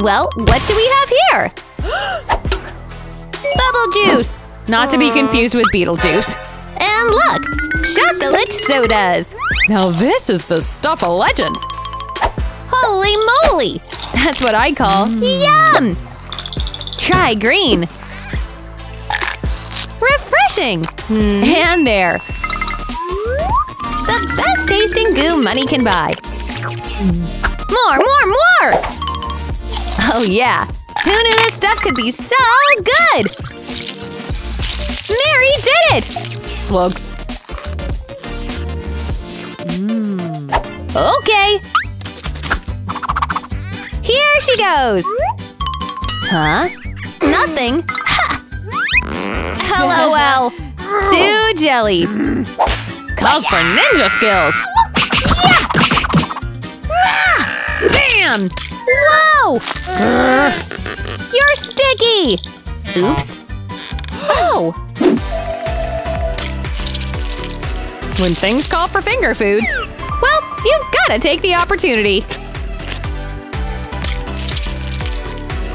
Well, what do we have here? Bubble juice! Not to be confused with Beetlejuice. And look! Chocolate sodas! Now this is the stuff of legends! Holy moly! That's what I call yum! Try green! Refreshing! And there! The best tasting goo money can buy! More, more, more! Oh yeah! Who knew this stuff could be so good? Mary did it! Look. Okay! Here she goes! Huh? Nothing? Ha! LOL! Too jelly! Calls for ninja skills! Yeah! Damn! Whoa! You're sticky! Oops. Oh! When things call for finger foods, well, you've gotta take the opportunity.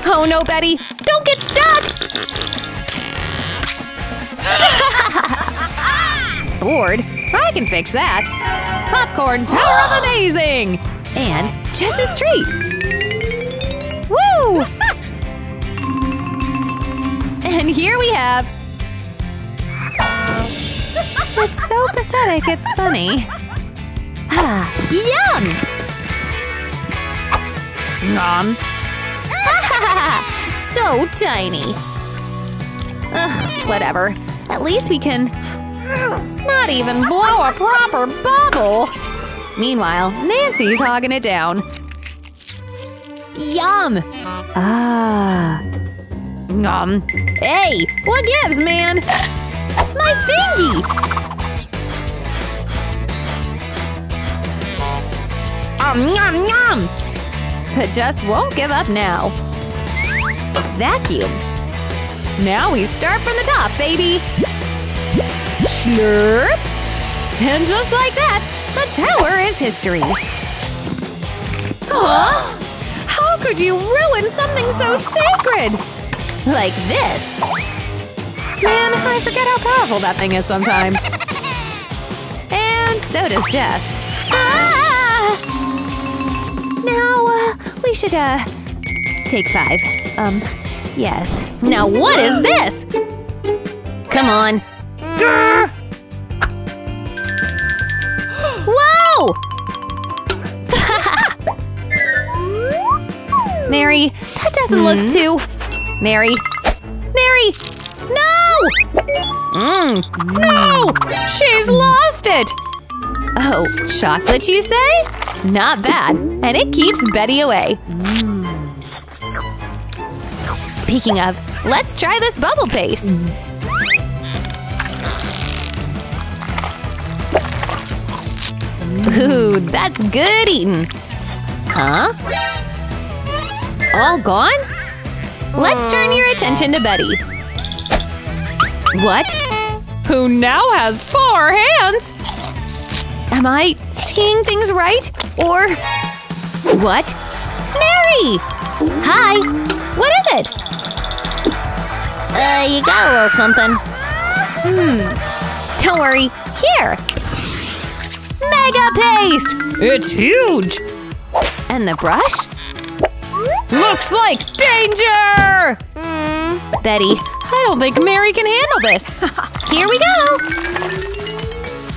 Oh no, Betty! Don't get stuck! Bored? I can fix that! Popcorn Tower of Amazing! And Jess's treat! Woo! And here we have… It's so pathetic, it's funny. Ah, yum! Nom! So tiny! Ugh, whatever. At least we can… not even blow a proper bubble! Meanwhile, Nancy's hogging it down. Yum! Ah… nom! Hey! What gives, man? My thingy! Nom nom! But just won't give up now. Vacuum. Now we start from the top, baby! Slurp! And just like that, the tower is history! Huh? How could you ruin something so sacred? Like this! Man, I forget how powerful that thing is sometimes. And so does Jess. Ah! Now, we should, take 5. Yes. Now what is this? Come on. Grr! Whoa! Mary, that doesn't look too… Mary. Mary! No! No! She's lost it! Oh, chocolate you say? Not bad. And it keeps Betty away. Speaking of, let's try this bubble paste! Ooh, that's good eating! Huh? All gone? Let's turn your attention to Betty. What? Who now has 4 hands? Am I seeing things right? Or… what? Mary! Hi! What is it? You got a little something. Don't worry. Here! Mega paste! It's huge! And the brush? Looks like danger! Betty, I don't think Mary can handle this. Here we go!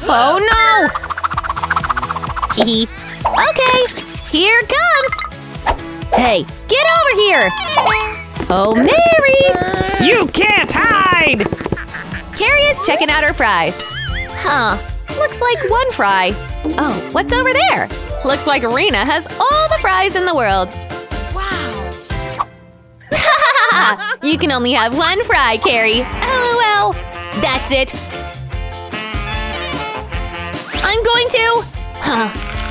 Oh no! Hee hee. Okay, here comes! Hey, get over here! Oh, Mary! You can't hide! Carrie is checking out her fries. Huh. Looks like one fry. Oh, what's over there? Looks like Rena has all the fries in the world. Wow. You can only have 1 fry, Carrie. LOL. That's it. I'm going to…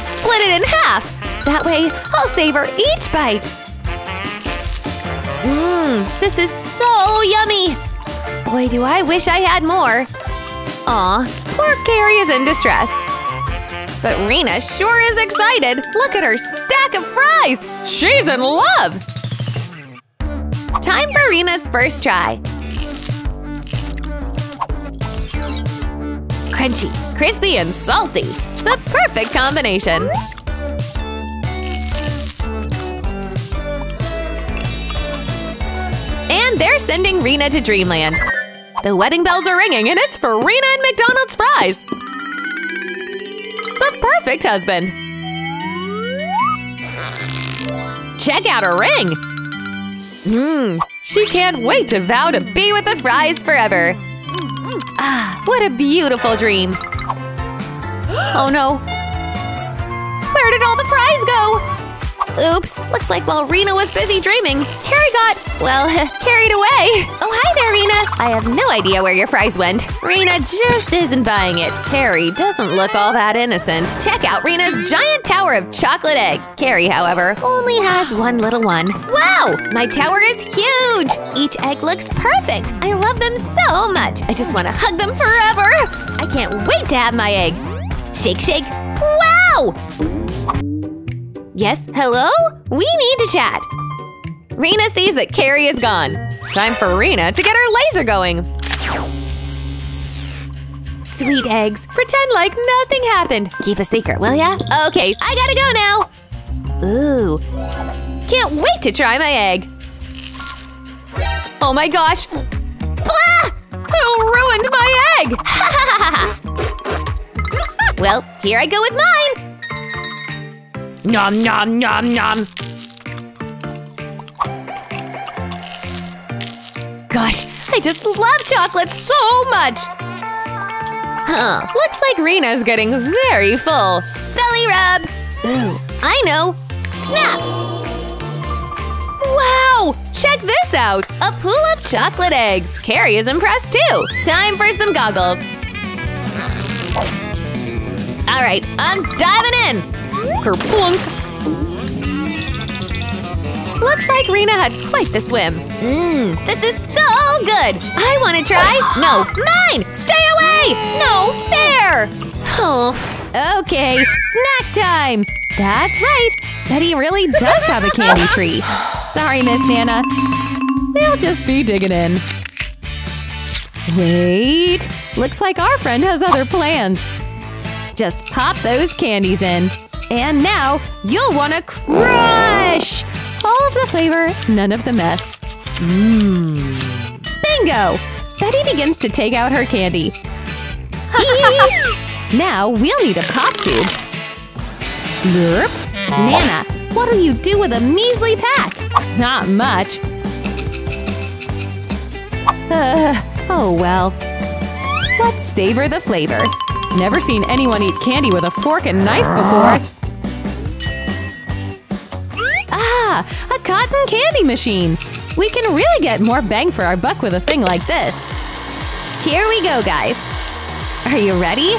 split it in half. That way, I'll savor each bite. This is so yummy! Boy, do I wish I had more! Aw, poor Carrie is in distress. But Rena sure is excited! Look at her stack of fries! She's in love! Karina's first try. Crunchy, crispy, and salty. The perfect combination. And they're sending Rena to Dreamland. The wedding bells are ringing, and it's for Rena and McDonald's fries. The perfect husband. Check out her ring. She can't wait to vow to be with the fries forever. Ah, what a beautiful dream. Oh no. Where did all the fries go? Oops, looks like while Rena was busy dreaming, Carrie got, well, carried away. Oh, hi there, Rena. I have no idea where your fries went. Rena just isn't buying it. Carrie doesn't look all that innocent. Check out Rena's giant tower of chocolate eggs. Carrie, however, only has one little one. Wow, my tower is huge. Each egg looks perfect. I love them so much. I just want to hug them forever. I can't wait to have my egg. Shake, shake. Wow! Yes, hello? We need to chat. Rena sees that Carrie is gone. Time for Rena to get her laser going. Sweet eggs, pretend like nothing happened. Keep a secret, will ya? Okay, I gotta go now. Ooh, can't wait to try my egg. Oh my gosh! Ah! Who ruined my egg? Ha ha ha! Well, here I go with mine. Nom nom nom nom. Gosh, I just love chocolate so much! Huh, looks like Rena's getting very full. Belly rub! Ooh, I know! Snap! Wow! Check this out! A pool of chocolate eggs! Carrie is impressed too! Time for some goggles! Alright, I'm diving in! Kerplunk! Looks like Rena had quite the swim. This is so good! I want to try! No, mine! Stay away! No fair! Oh, okay, snack time! That's right! Betty really does have a candy tree. Sorry, Miss Nana. We'll just be digging in. Wait! Looks like our friend has other plans. Just pop those candies in. And now, you'll want to crush! All of the flavor, none of the mess. Bingo! Betty begins to take out her candy. Now we'll need a pop tube. Slurp! Nana, what do you do with a measly pack? Not much. Oh well. Let's savor the flavor. Never seen anyone eat candy with a fork and knife before. A cotton candy machine! We can really get more bang for our buck with a thing like this! Here we go, guys! Are you ready?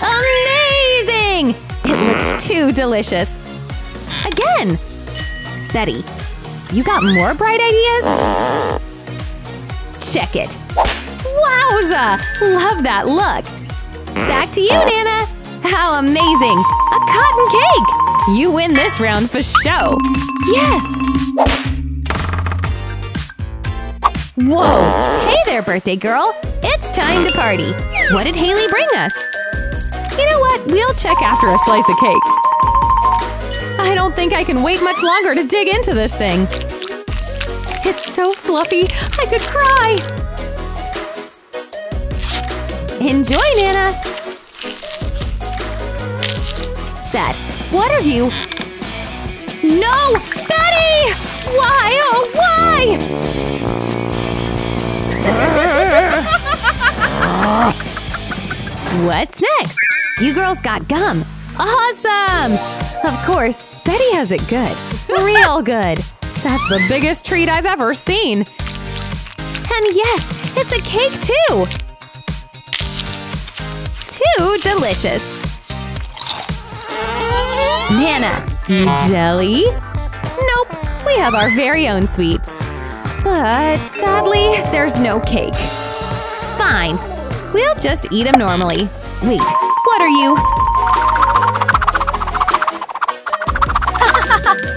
Amazing! It looks too delicious! Again! Betty, you got more bright ideas? Check it! Wowza! Love that look! Back to you, Nana! How amazing! A cotton cake! You win this round for show! Yes! Whoa! Hey there, birthday girl! It's time to party! What did Haley bring us? You know what? We'll check after a slice of cake. I don't think I can wait much longer to dig into this thing. It's so fluffy, I could cry! Enjoy, Nana! That. What are you? No! Betty! Why? Oh, why? What's next? You girls got gum. Awesome! Of course, Betty has it good. Real good. That's the biggest treat I've ever seen. And yes, it's a cake too! Too delicious! Nana, you jelly? Nope, we have our very own sweets. But sadly, there's no cake. Fine, we'll just eat them normally. Wait, what are you?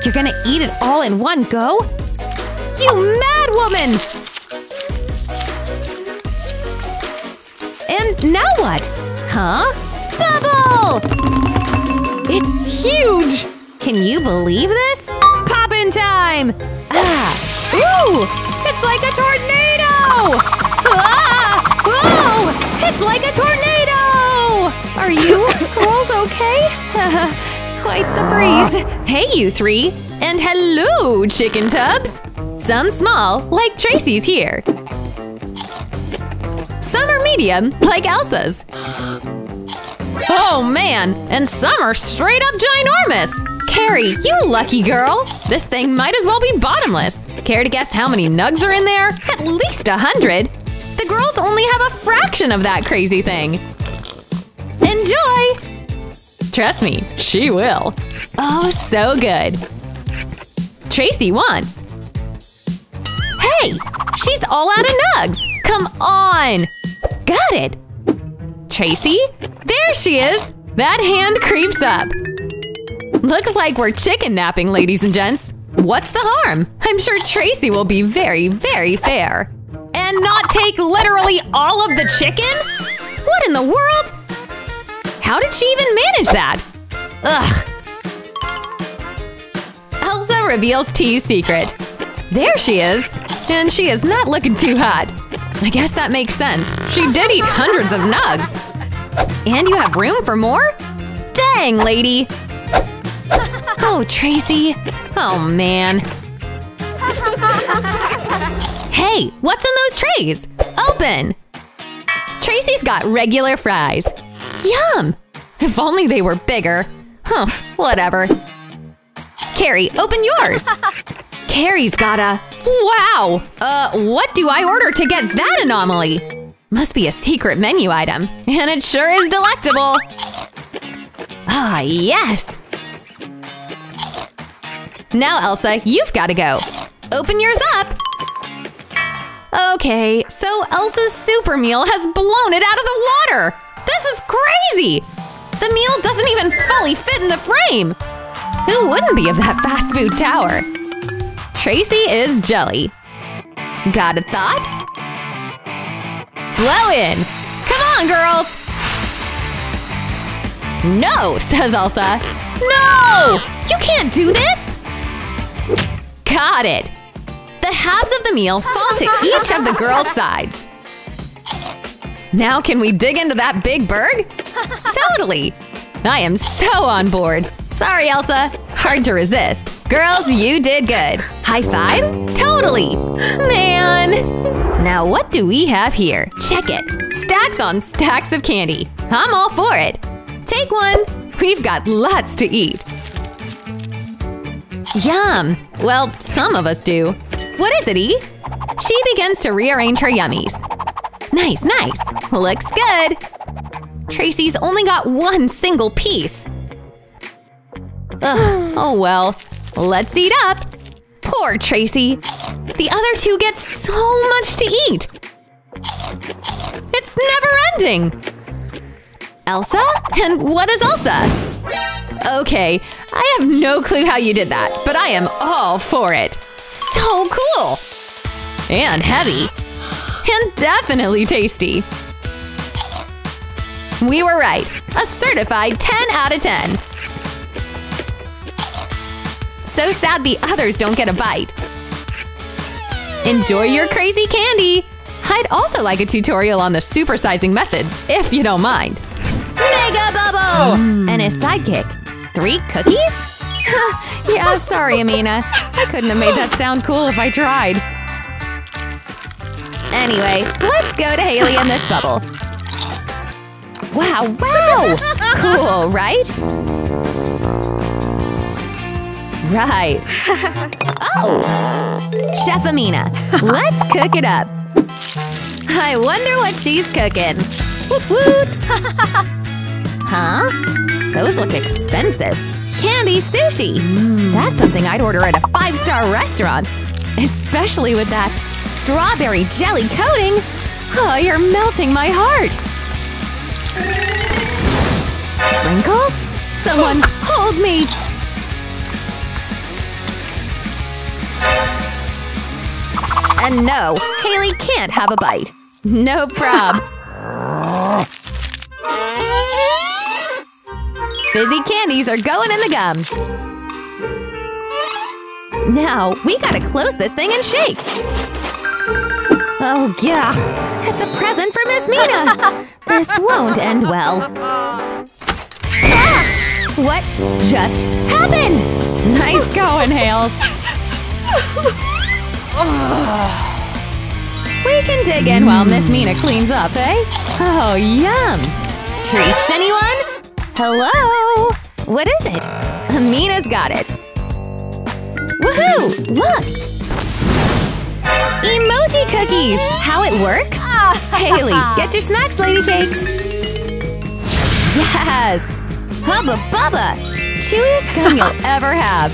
You're gonna eat it all in one go? you mad woman! And now what? Huh? Bubble! It's huge! Can you believe this? Poppin' time! Ah! Ooh! It's like a tornado! Ah! Whoa! It's like a tornado! Are you girls okay? Quite the breeze. Hey, you three! And hello, chicken tubs! Some small, like Tracy's here. Some are medium, like Elsa's. Oh man! And some are straight up ginormous! Carrie, you lucky girl! This thing might as well be bottomless! Care to guess how many nugs are in there? At least 100! The girls only have a fraction of that crazy thing! Enjoy! Trust me, she will! Oh, so good! Tracy wants! Hey! She's all out of nugs! Come on! Got it! Tracy? There she is! That hand creeps up! Looks like we're chicken napping, ladies and gents! What's the harm? I'm sure Tracy will be very, very fair! And not take literally all of the chicken? What in the world? How did she even manage that? Ugh! Elsa reveals T's secret! There she is! And she is not looking too hot! I guess that makes sense! She did eat hundreds of nugs! And you have room for more? Dang, lady! Oh, Tracy! Oh, man! Hey, what's in those trays? Open! Tracy's got regular fries! Yum! If only they were bigger! Huh, whatever. Carrie, open yours! Carrie's got a… Wow! What do I order to get that anomaly? Must be a secret menu item. And it sure is delectable! Ah, yes! Now, Elsa, you've gotta go! Open yours up! Okay, so Elsa's super meal has blown it out of the water! This is crazy! The meal doesn't even fully fit in the frame! Who wouldn't be of that fast food tower? Tracy is jelly! Got a thought? Blow in! Come on, girls! No, says Elsa. No! You can't do this! Got it! The halves of the meal fall to each of the girls' sides. Now can we dig into that big berg? Totally! I am so on board! Sorry, Elsa. Hard to resist. Girls, you did good! High five? Totally! Man! Now what do we have here? Check it! Stacks on stacks of candy! I'm all for it! Take one! We've got lots to eat! Yum! Well, some of us do. What is it, E? She begins to rearrange her yummies. Nice, nice! Looks good! Tracy's only got one single piece! Ugh, oh well. Let's eat up! Poor Tracy! The other two get so much to eat! It's never-ending! Elsa? And what is Elsa? Okay, I have no clue how you did that, but I am all for it! So cool! And heavy! And definitely tasty! We were right! A certified 10 out of 10! So sad the others don't get a bite! Enjoy your crazy candy! I'd also like a tutorial on the supersizing methods, if you don't mind. Mega Bubble! And his sidekick. 3 cookies? Yeah, sorry, Amina. I couldn't have made that sound cool if I tried. Anyway, let's go to Haley and this bubble. Wow, wow! Cool, right? Right. Oh! Chef Amina, let's cook it up! I wonder what she's cooking! Whoop whoop! Huh? Those look expensive! Candy sushi! That's something I'd order at a 5-star restaurant! Especially with that strawberry jelly coating! Oh, you're melting my heart! Sprinkles? Someone hold me! And no, Haley can't have a bite. No prob. Fizzy candies are going in the gum. Now, we gotta close this thing and shake. Oh, yeah. It's a present for Miss Mina. This won't end well. Ah! What just happened? Nice going, Hales. We can dig in while Miss Mina cleans up, eh? Oh, yum. Treats, anyone? Hello? What is it? Mina's got it. Woohoo! Look! Emoji cookies! How it works? Haley, get your snacks, lady cakes! Yes! Hubba Bubba! Chewiest gum you'll ever have!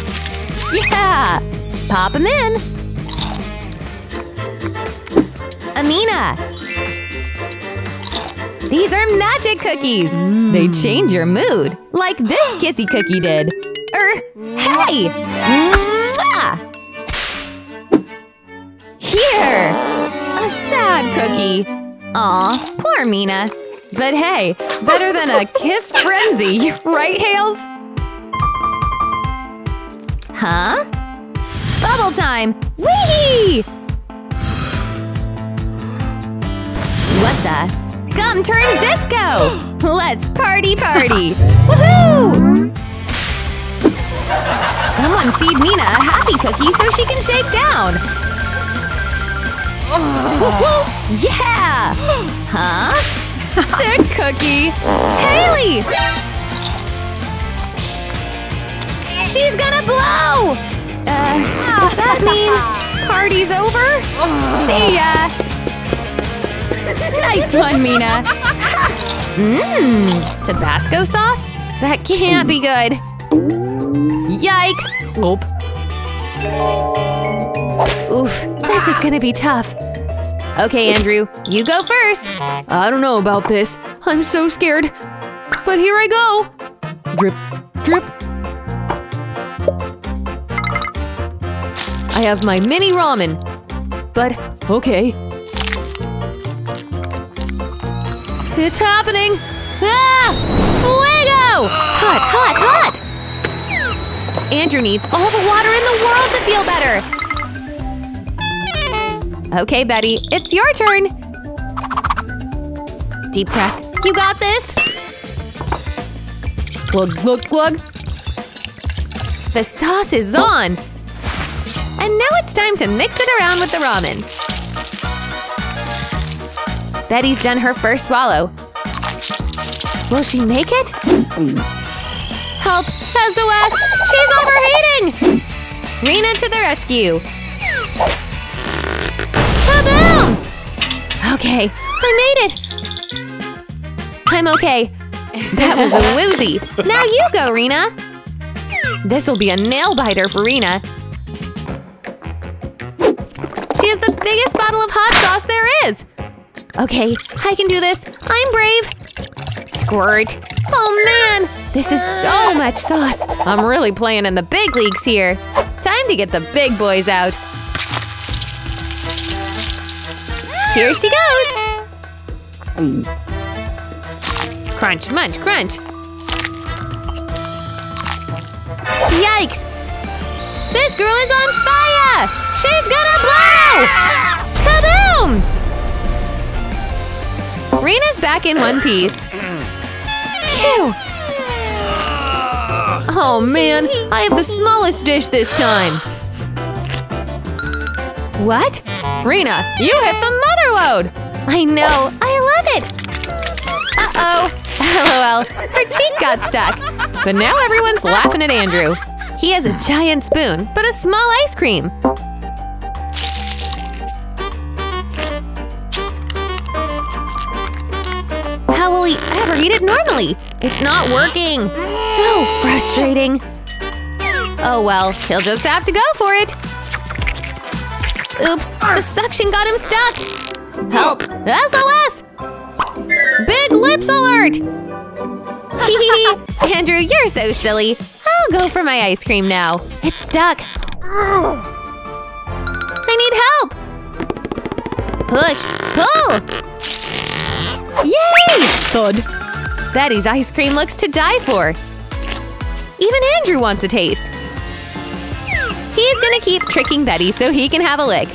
Yeah! Pop them in! Amina! These are magic cookies! They change your mood, like this kissy cookie did! Hey! Mwah! Here! A sad cookie. Aw, poor Mina. But hey, better than a kiss frenzy, right, Hales? Huh? Bubble time! Wee! What the? Gum turned disco! Let's party! Woohoo! Someone feed Mina a happy cookie so she can shake down! Yeah! Huh? Sick cookie! Haley! She's gonna blow! Does that mean party's over? See ya! Nice one, Mina! Mmm! Tabasco sauce? That can't be good! Yikes! Oof, this is gonna be tough. Okay, Andrew, you go first. I don't know about this. I'm so scared. But here I go. Drip, drip. I have my mini ramen. But, okay. It's happening. Ah! Fuego! Hot, hot, hot! Andrew needs all the water in the world to feel better. Okay, Betty, it's your turn! Deep breath. You got this! Glug, glug, glug! The sauce is on! And now it's time to mix it around with the ramen. Betty's done her first swallow. Will she make it? Help! SOS! She's overheating! Rena to the rescue! Okay, I made it! I'm okay. That was a woozy. Now you go, Rena! This'll be a nail-biter for Rena. She has the biggest bottle of hot sauce there is! Okay, I can do this. I'm brave! Squirt! Oh man! This is so much sauce! I'm really playing in the big leagues here. Time to get the big boys out. Here she goes! Crunch, munch, crunch! Yikes! This girl is on fire! She's gonna blow! Kaboom! Rena's back in one piece. Phew! Oh man, I have the smallest dish this time! What? Rena, you hit the motherload! I know, I love it! Uh-oh! LOL, her cheek got stuck! But now everyone's laughing at Andrew. He has a giant spoon, but a small ice cream. How will he ever eat it normally? It's not working! So frustrating! Oh well, he'll just have to go for it! Oops, the suction got him stuck! Help! SOS! Big lips alert! Hee! Andrew, you're so silly! I'll go for my ice cream now. It's stuck! I need help! Push! Pull! Yay! Thud! Betty's ice cream looks to die for! Even Andrew wants a taste! He's gonna keep tricking Betty so he can have a lick!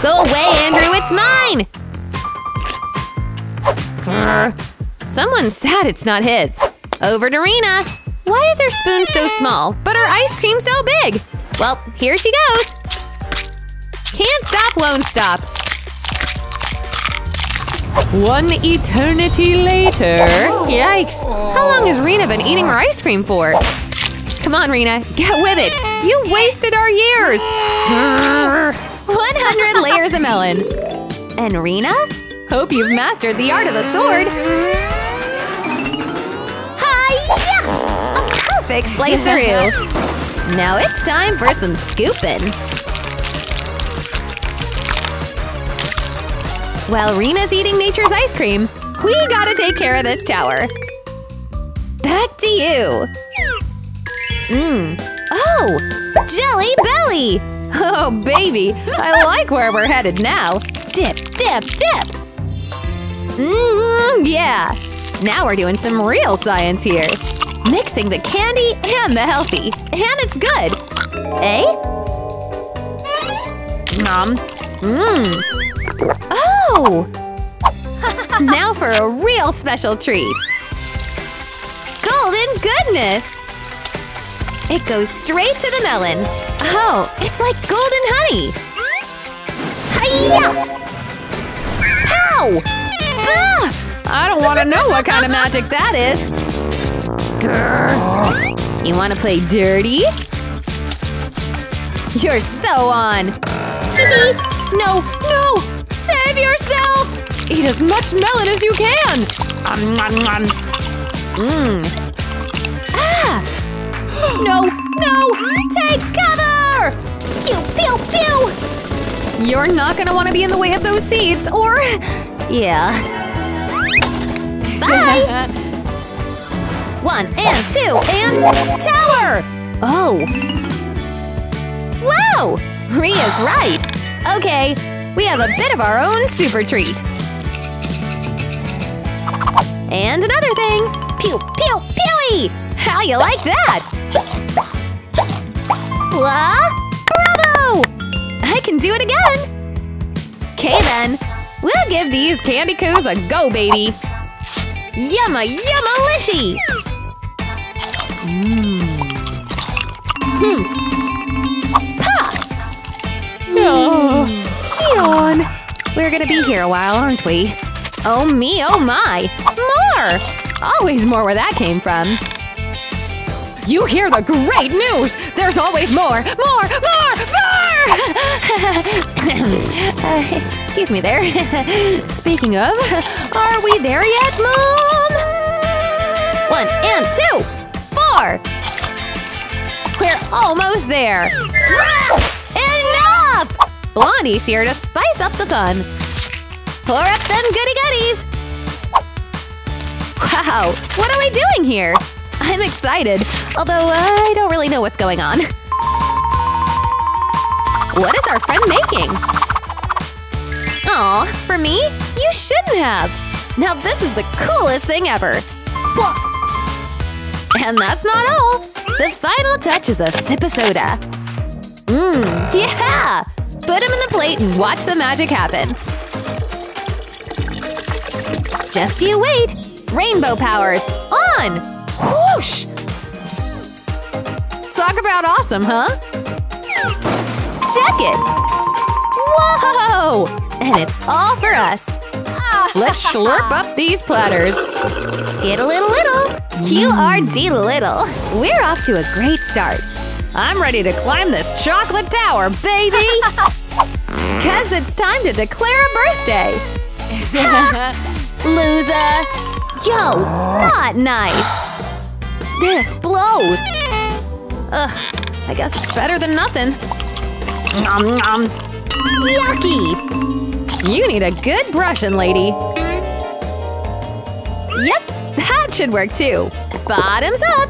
Go away, Andrew! It's mine! Someone's sad it's not his! Over to Rena! Why is her spoon so small, but her ice cream so big? Well, here she goes! Can't stop, won't stop! One eternity later… Yikes! How long has Rena been eating her ice cream for? Come on, Rena, get with it! You wasted our years! 100 layers of melon! And Rena? Hope you've mastered the art of the sword! Hi-ya! A perfect slice through! Now it's time for some scooping! While Rena's eating nature's ice cream, we gotta take care of this tower! Back to you! Oh! Jelly Belly! Oh, baby! I like where we're headed now! Dip, dip, dip! Yeah! Now we're doing some real science here! Mixing the candy and the healthy! And it's good! Eh? Nom! Oh! Now for a real special treat! Golden goodness! It goes straight to the melon! Oh, it's like golden honey! Hi-ya! Pow! Ah! I don't want to know what kind of magic that is! Grr. You want to play dirty? You're so on! Hee-hee! No! No! Save yourself! Eat as much melon as you can! Ah! No! No! Take cover! Pew! Pew! Pew! You're not gonna want to be in the way of those seeds, or… Yeah… Bye! 1 and 2 and… Tower! Oh! Wow! Ria's right! Okay, we have a bit of our own super treat! And another thing! Pew! Pew! Pewy! How you like that? Blah! Bravo! I can do it again! Okay then, we'll give these candy coos a go, baby! Yumma yumma-lishy! Pop! No! Yawn! We're gonna be here a while, aren't we? Oh me, oh my! More! Always more where that came from! You hear the great news! There's always more! More! More! More! Excuse me there. Speaking of, are we there yet, Mom? 1 and 2! 4! We're almost there! Enough! Blondie's here to spice up the fun! Pour up them goody-goodies! Wow! What are we doing here? I'm excited, although I don't really know what's going on. What is our friend making? Aw, for me? You shouldn't have! Now this is the coolest thing ever! And that's not all! The final touch is a sip of soda! Yeah! Put them in the plate and watch the magic happen! Just you wait! Rainbow powers! On! Whoosh! Talk about awesome, huh? Check it! Whoa! And it's all for us! Let's slurp up these platters! Skittle-little-little! QRD little! We're off to a great start! I'm ready to climb this chocolate tower, baby! 'Cause it's time to declare a birthday! Loser! Yo! Not nice! This blows! Ugh, I guess it's better than nothing. Nom nom! Yucky! You need a good brushing, lady. Yep, that That should work too! Bottoms up!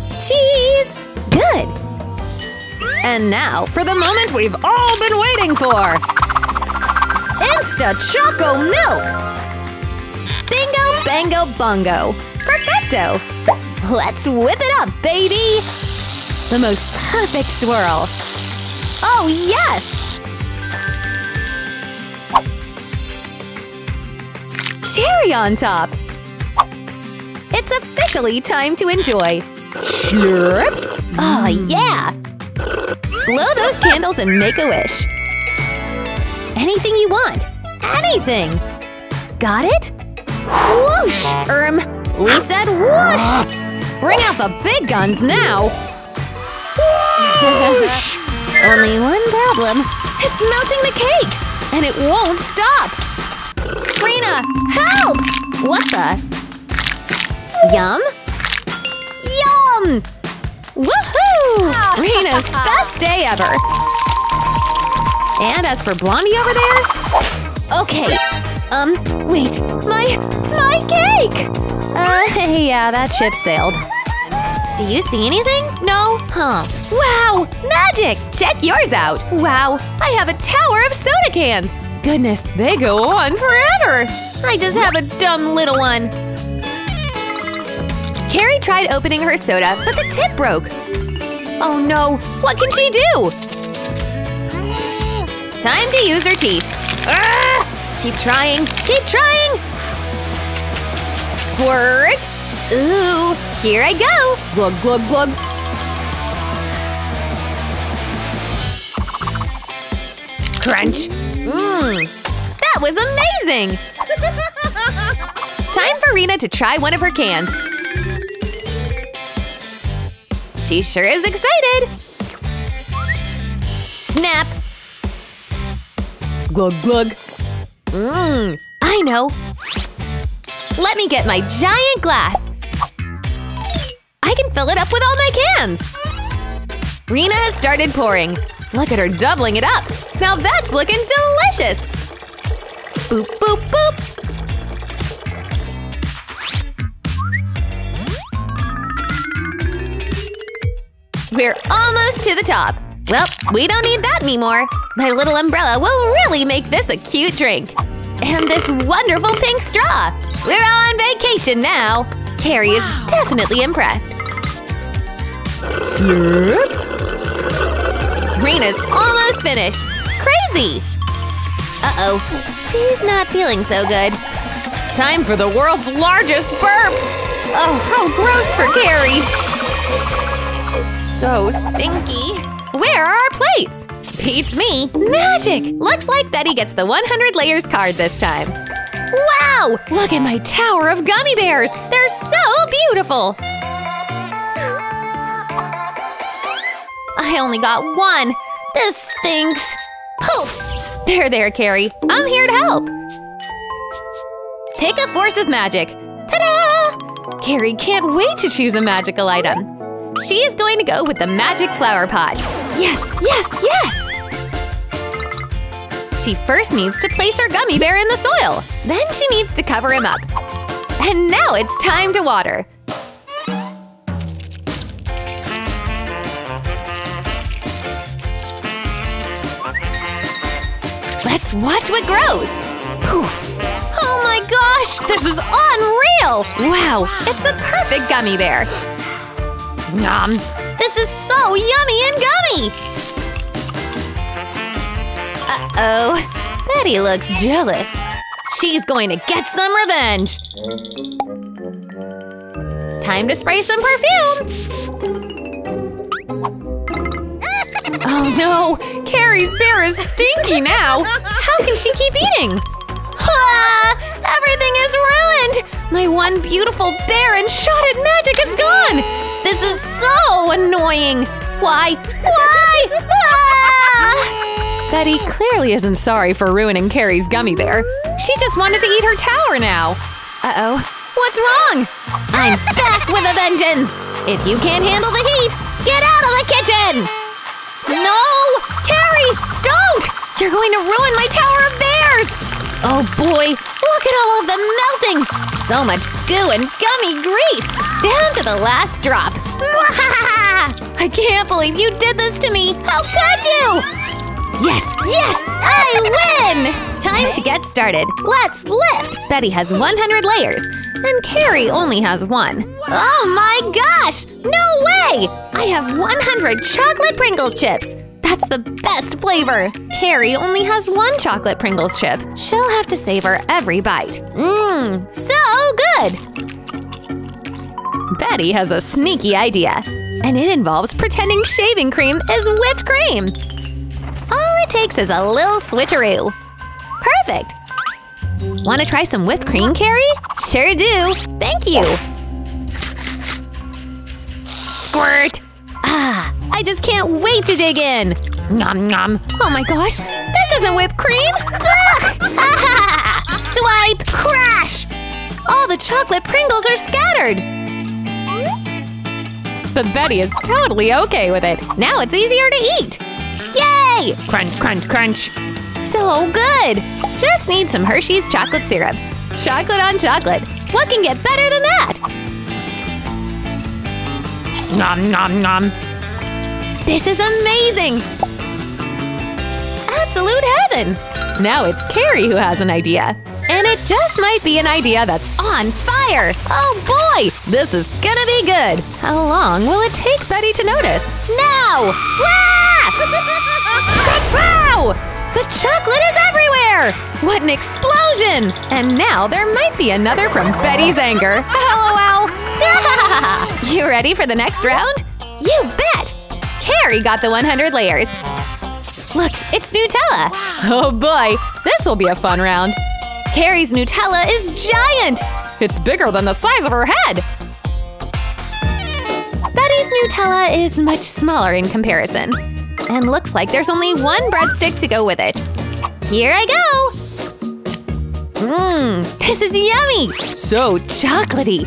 Cheese! Good! And now for the moment we've all been waiting for! Insta Choco Milk! Bingo, bango, bongo! Perfecto! Let's whip it up, baby! The most perfect swirl! Oh, yes! Cherry on top! It's officially time to enjoy! Chirp! Oh, yeah! Blow those candles and make a wish! Anything you want! Anything! Got it? Whoosh! We said whoosh! Bring out the big guns now! Whoosh! Only one problem. It's melting the cake! And it won't stop! Rena, help! What the? Yum? Yum! Woohoo! Rena's best day ever! And as for Blondie over there… Okay. Wait. My cake! Yeah, that ship sailed. Do you see anything? No? Huh. Wow! Magic! Check yours out! Wow! I have a tower of soda cans! Goodness, they go on forever! I just have a dumb little one! Carrie tried opening her soda, but the tip broke! Oh no! What can she do? Time to use her teeth! Keep trying! Keep trying! Squirt! Ooh! Here I go! Glug, glug, glug! Crunch! Mmm! That was amazing! Time for Rena to try one of her cans. She sure is excited! Snap! Glug, glug! Mmm! I know! Let me get my giant glass! I can fill it up with all my cans! Rena has started pouring. Look at her doubling it up! Now that's looking delicious! Boop, boop, boop! We're almost to the top! Well, we don't need that anymore! My little umbrella will really make this a cute drink! And this wonderful pink straw! We're on vacation now! Carrie is definitely impressed! Slurp! Rena's almost finished! Crazy! Uh-oh, she's not feeling so good. Time for the world's largest burp! Oh, how gross for Carrie! So stinky! Where are our plates? Beats me! Magic! Looks like Betty gets the 100 layers card this time. Wow! Look at my tower of gummy bears! They're so beautiful! I only got one! This stinks! Poof! There, there, Carrie! I'm here to help! Pick a force of magic! Ta-da! Carrie can't wait to choose a magical item! She is going to go with the magic flower pot! Yes, yes, yes! She first needs to place her gummy bear in the soil! Then she needs to cover him up! And now it's time to water! Let's watch what grows! Poof! Oh my gosh! This is unreal! Wow! It's the perfect gummy bear! Nom! This is so yummy and gummy! Uh-oh. Betty looks jealous. She's going to get some revenge! Time to spray some perfume! Oh no! Carrie's bear is stinky now! How can she keep eating? Ah, everything is ruined! My one beautiful bear and shot at magic is gone! This is so annoying! Why? Why? Ah! Betty clearly isn't sorry for ruining Carrie's gummy bear. She just wanted to eat her tower now! Uh-oh. What's wrong? I'm back with a vengeance! If you can't handle the heat, get out of the kitchen! No! Carrie! Don't! You're going to ruin my tower of bears! Oh boy, look at all of them melting! So much goo and gummy grease! Down to the last drop! I can't believe you did this to me! How could you? Yes, yes! I win! Time to get started! Let's lift! Betty has 100 layers, and Carrie only has one. Oh my gosh! No way! I have 100 chocolate Pringles chips! That's the best flavor! Carrie only has one chocolate Pringles chip. She'll have to savor every bite. Mmm, so good! Betty has a sneaky idea, and it involves pretending shaving cream is whipped cream! All it takes is a little switcheroo. Perfect! Want to try some whipped cream, Carrie? Sure do! Thank you! Squirt! Ah! I just can't wait to dig in! Nom nom! Oh my gosh! This isn't whipped cream! Ah! Swipe! Crash! All the chocolate Pringles are scattered! But Betty is totally okay with it! Now it's easier to eat! Yay! Crunch, crunch, crunch! So good! Just need some Hershey's chocolate syrup. Chocolate on chocolate. What can get better than that? Nom nom nom. This is amazing! Absolute heaven! Now it's Carrie who has an idea. And it just might be an idea that's on fire! Oh boy! This is gonna be good! How long will it take Betty to notice? Now! Wow! The chocolate is everywhere! What an explosion! And now there might be another from Betty's anger. LOL! You ready for the next round? You bet! Carrie got the 100 layers. Look, it's Nutella! Oh boy, this will be a fun round. Carrie's Nutella is giant! It's bigger than the size of her head! Betty's Nutella is much smaller in comparison. And looks like there's only one breadstick to go with it. Here I go! Mmm, this is yummy! So chocolatey!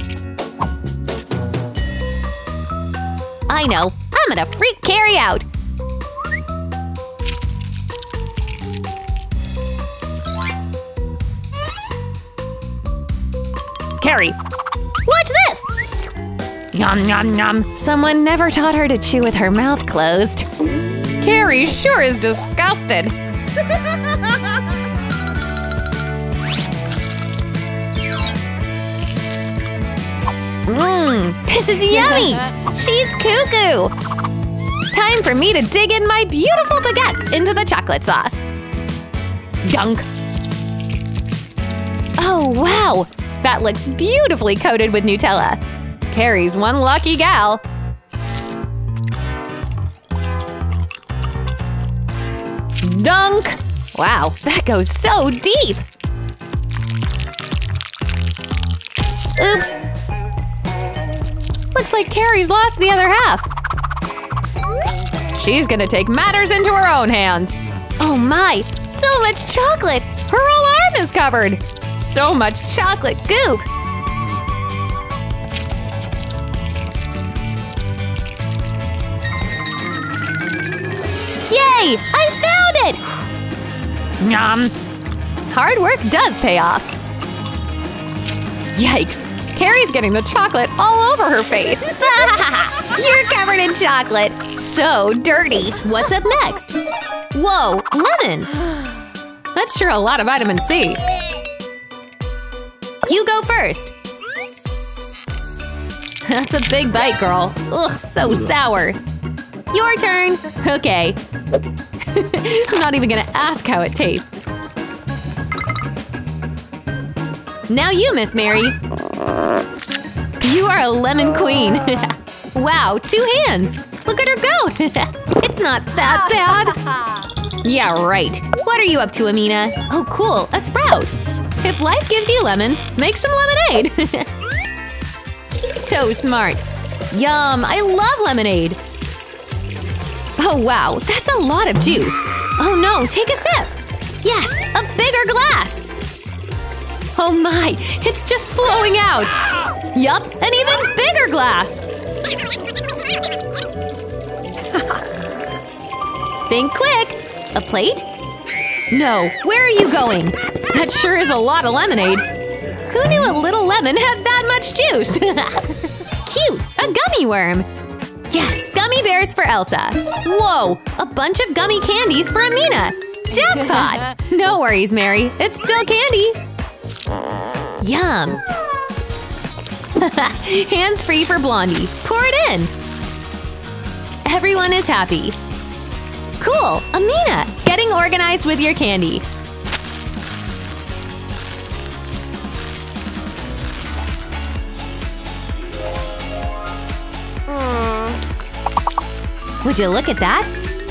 I know, I'm gonna freak Carrie out! Carrie! Watch this! Yum, yum, yum! Someone never taught her to chew with her mouth closed. Carrie sure is disgusted! Mmm, this is yummy! She's cuckoo! Time for me to dig in my beautiful baguettes into the chocolate sauce. Dunk! Oh wow! That looks beautifully coated with Nutella. Carrie's one lucky gal. Dunk! Wow, that goes so deep! Oops! Looks like Carrie's lost the other half! She's gonna take matters into her own hands! Oh my! So much chocolate! Her whole arm is covered! So much chocolate goop! Yay! I found it! Nom! Hard work does pay off. Yikes! Carrie's getting the chocolate all over her face. You're covered in chocolate! So dirty! What's up next? Whoa! Lemons! That's sure a lot of vitamin C. You go first! That's a big bite, girl. Ugh, so sour. Your turn! Okay. I'm not even gonna ask how it tastes. Now you, Miss Mary! You are a lemon queen! Wow, two hands! Look at her go! It's not that bad! Yeah, right. What are you up to, Amina? Oh cool, a sprout! If life gives you lemons, make some lemonade! So smart! Yum, I love lemonade! Oh wow, that's a lot of juice! Oh no, take a sip! Yes, a bigger glass! Oh my, it's just flowing out! Yup, an even bigger glass! Think quick! A plate? No, where are you going? That sure is a lot of lemonade. Who knew a little lemon had that much juice? Cute! A gummy worm! Yes! Gummy bears for Elsa! Whoa! A bunch of gummy candies for Amina! Jackpot! No worries, Mary. It's still candy! Yum! Hands-free for Blondie. Pour it in! Everyone is happy. Cool! Amina! Getting organized with your candy. Would you look at that?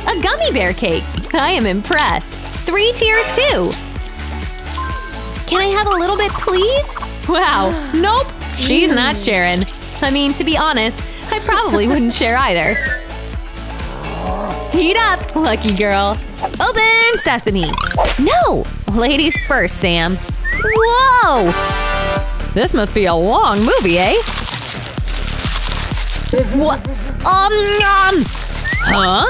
A gummy bear cake! I am impressed! 3 tiers too! Can I have a little bit, please? Wow! Nope! She's not sharing. I mean, to be honest, I probably wouldn't share either. Heat up, lucky girl! Open sesame! No! Ladies first, Sam. Whoa! This must be a long movie, eh? What? Huh?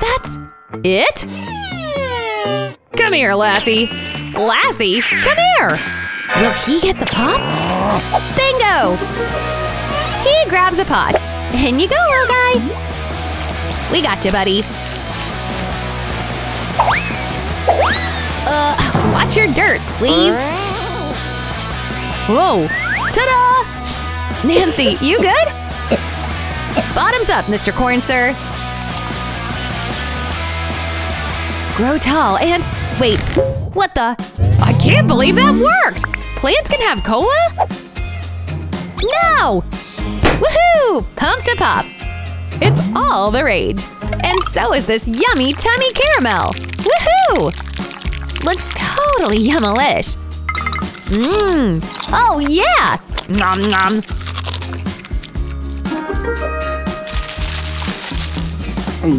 That's… it? Come here, Lassie! Lassie, come here! Will he get the pop? Bingo! He grabs a pot. In you go, little guy! We got you, buddy. Watch your dirt, please! Whoa! Ta-da! Nancy, you good? Bottoms up, Mr. Corn, sir! Grow tall and… wait, what the… I can't believe that worked! Plants can have cola? No! Woohoo! Pump to pop! It's all the rage! And so is this yummy tummy caramel! Woohoo! Looks totally yummelish! Mmm! Oh yeah! Nom nom!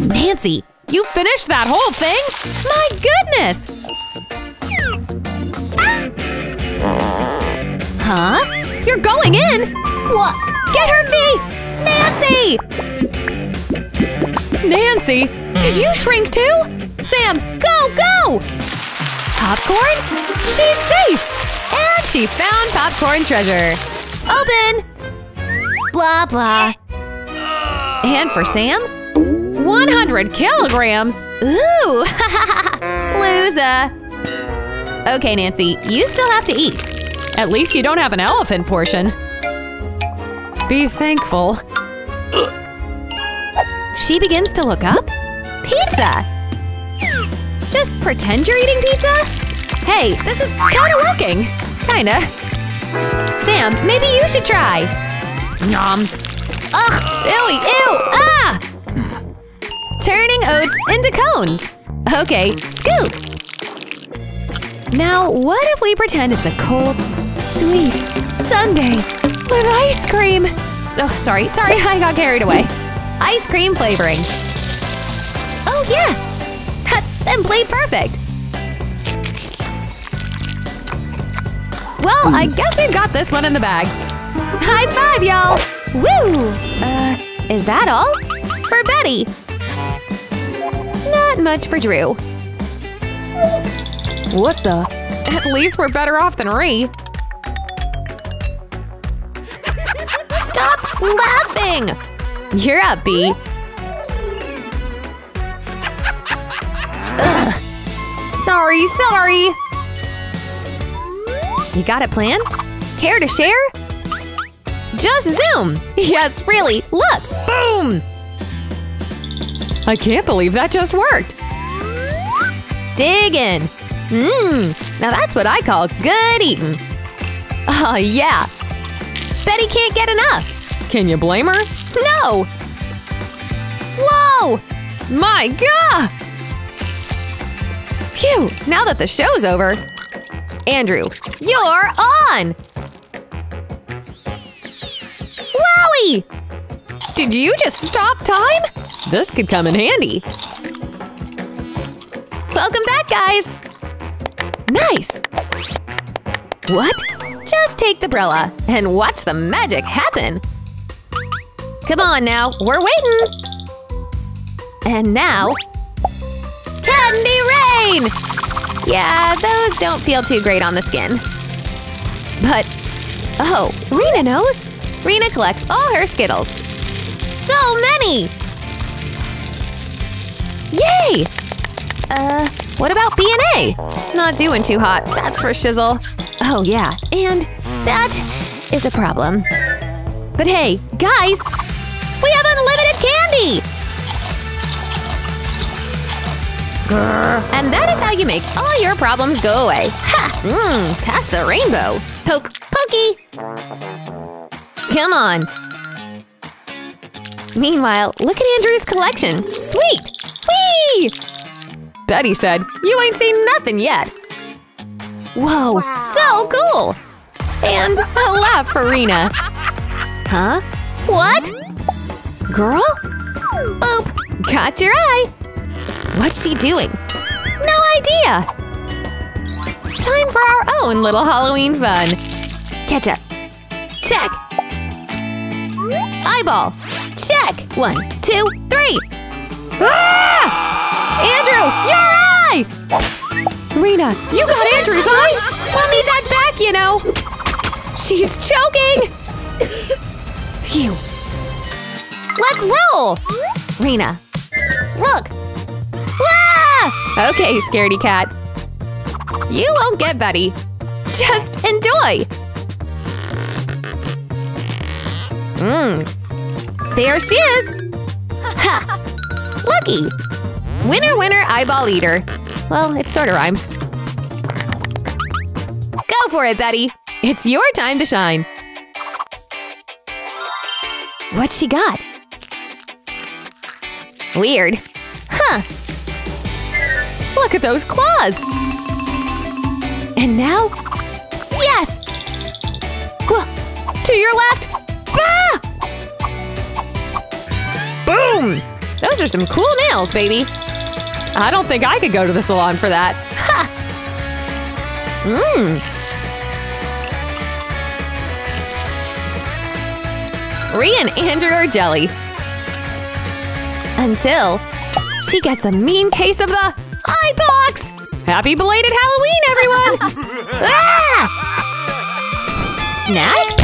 Nancy! You finished that whole thing? My goodness! Huh? You're going in? What? Get her feet! Nancy! Nancy! Did you shrink too? Sam, go, go! Popcorn? She's safe! And she found popcorn treasure! Open! Blah, blah. And for Sam? 100 kilograms? Ooh! Loser! Okay, Nancy, you still have to eat. At least you don't have an elephant portion. Be thankful. She begins to look up. Pizza! Just pretend you're eating pizza? Hey, this is kinda working. Kinda. Sam, maybe you should try. Nom. Ugh! Ew! Ew! Ah! Turning oats into cones! Okay, scoop! Now, what if we pretend it's a cold, sweet sundae with ice cream? Oh, sorry, I got carried away. Ice cream flavoring. Oh, yes! That's simply perfect! Well, I guess we've got this one in the bag. High five, y'all! Woo! Is that all? For Betty! Not much for Drew. What the? At least we're better off than Ree. Stop laughing! You're up, Bee. Ugh. Sorry. You got a plan? Care to share? Just zoom! Yes, really, look! Boom! I can't believe that just worked! Dig in! Mmm! Now that's what I call good eating! Oh yeah! Betty can't get enough! Can you blame her? No! Whoa! My god! Phew! Now that the show's over… Andrew, you're on! Wowie! Did you just stop time? This could come in handy! Welcome back, guys! Nice! What? Just take the umbrella and watch the magic happen! Come on now, we're waiting! And now… Candy rain! Yeah, those don't feel too great on the skin. But, oh, Rena knows! Rena collects all her Skittles! So many! Yay! What about B&A? Not doing too hot, that's for shizzle. Oh yeah, and that is a problem. But hey, guys! We have unlimited candy! Grr. And that is how you make all your problems go away. Ha! Mmm, pass the rainbow! Poke, pokey! Come on! Meanwhile, look at Andrew's collection! Sweet! Whee! Betty said, you ain't seen nothing yet! Whoa, wow. So cool! And a laugh for Rena! Huh? What? Girl? Boop! Got your eye! What's she doing? No idea! Time for our own little Halloween fun! Ketchup. Check! Eyeball. Check! 1, 2, 3! Ah! Andrew, your eye! Rena, you got Andrew's eye? We'll need that back, you know! She's choking! Phew. Let's roll! Rena. Look! Wah! Okay, scaredy cat. You won't get Betty. Just enjoy! Mmm. There she is! Ha! Looky! Winner, winner, eyeball eater. Well, it sorta rhymes. Go for it, Betty! It's your time to shine! What's she got? Weird. Huh. Look at those claws! And now… Yes! To your left! Ah! Boom! Those are some cool nails, baby! I don't think I could go to the salon for that. Ha! Mmm! Ree and Andrew are jelly. Until… she gets a mean case of the… eye box! Happy belated Halloween, everyone! Ah! Snacks?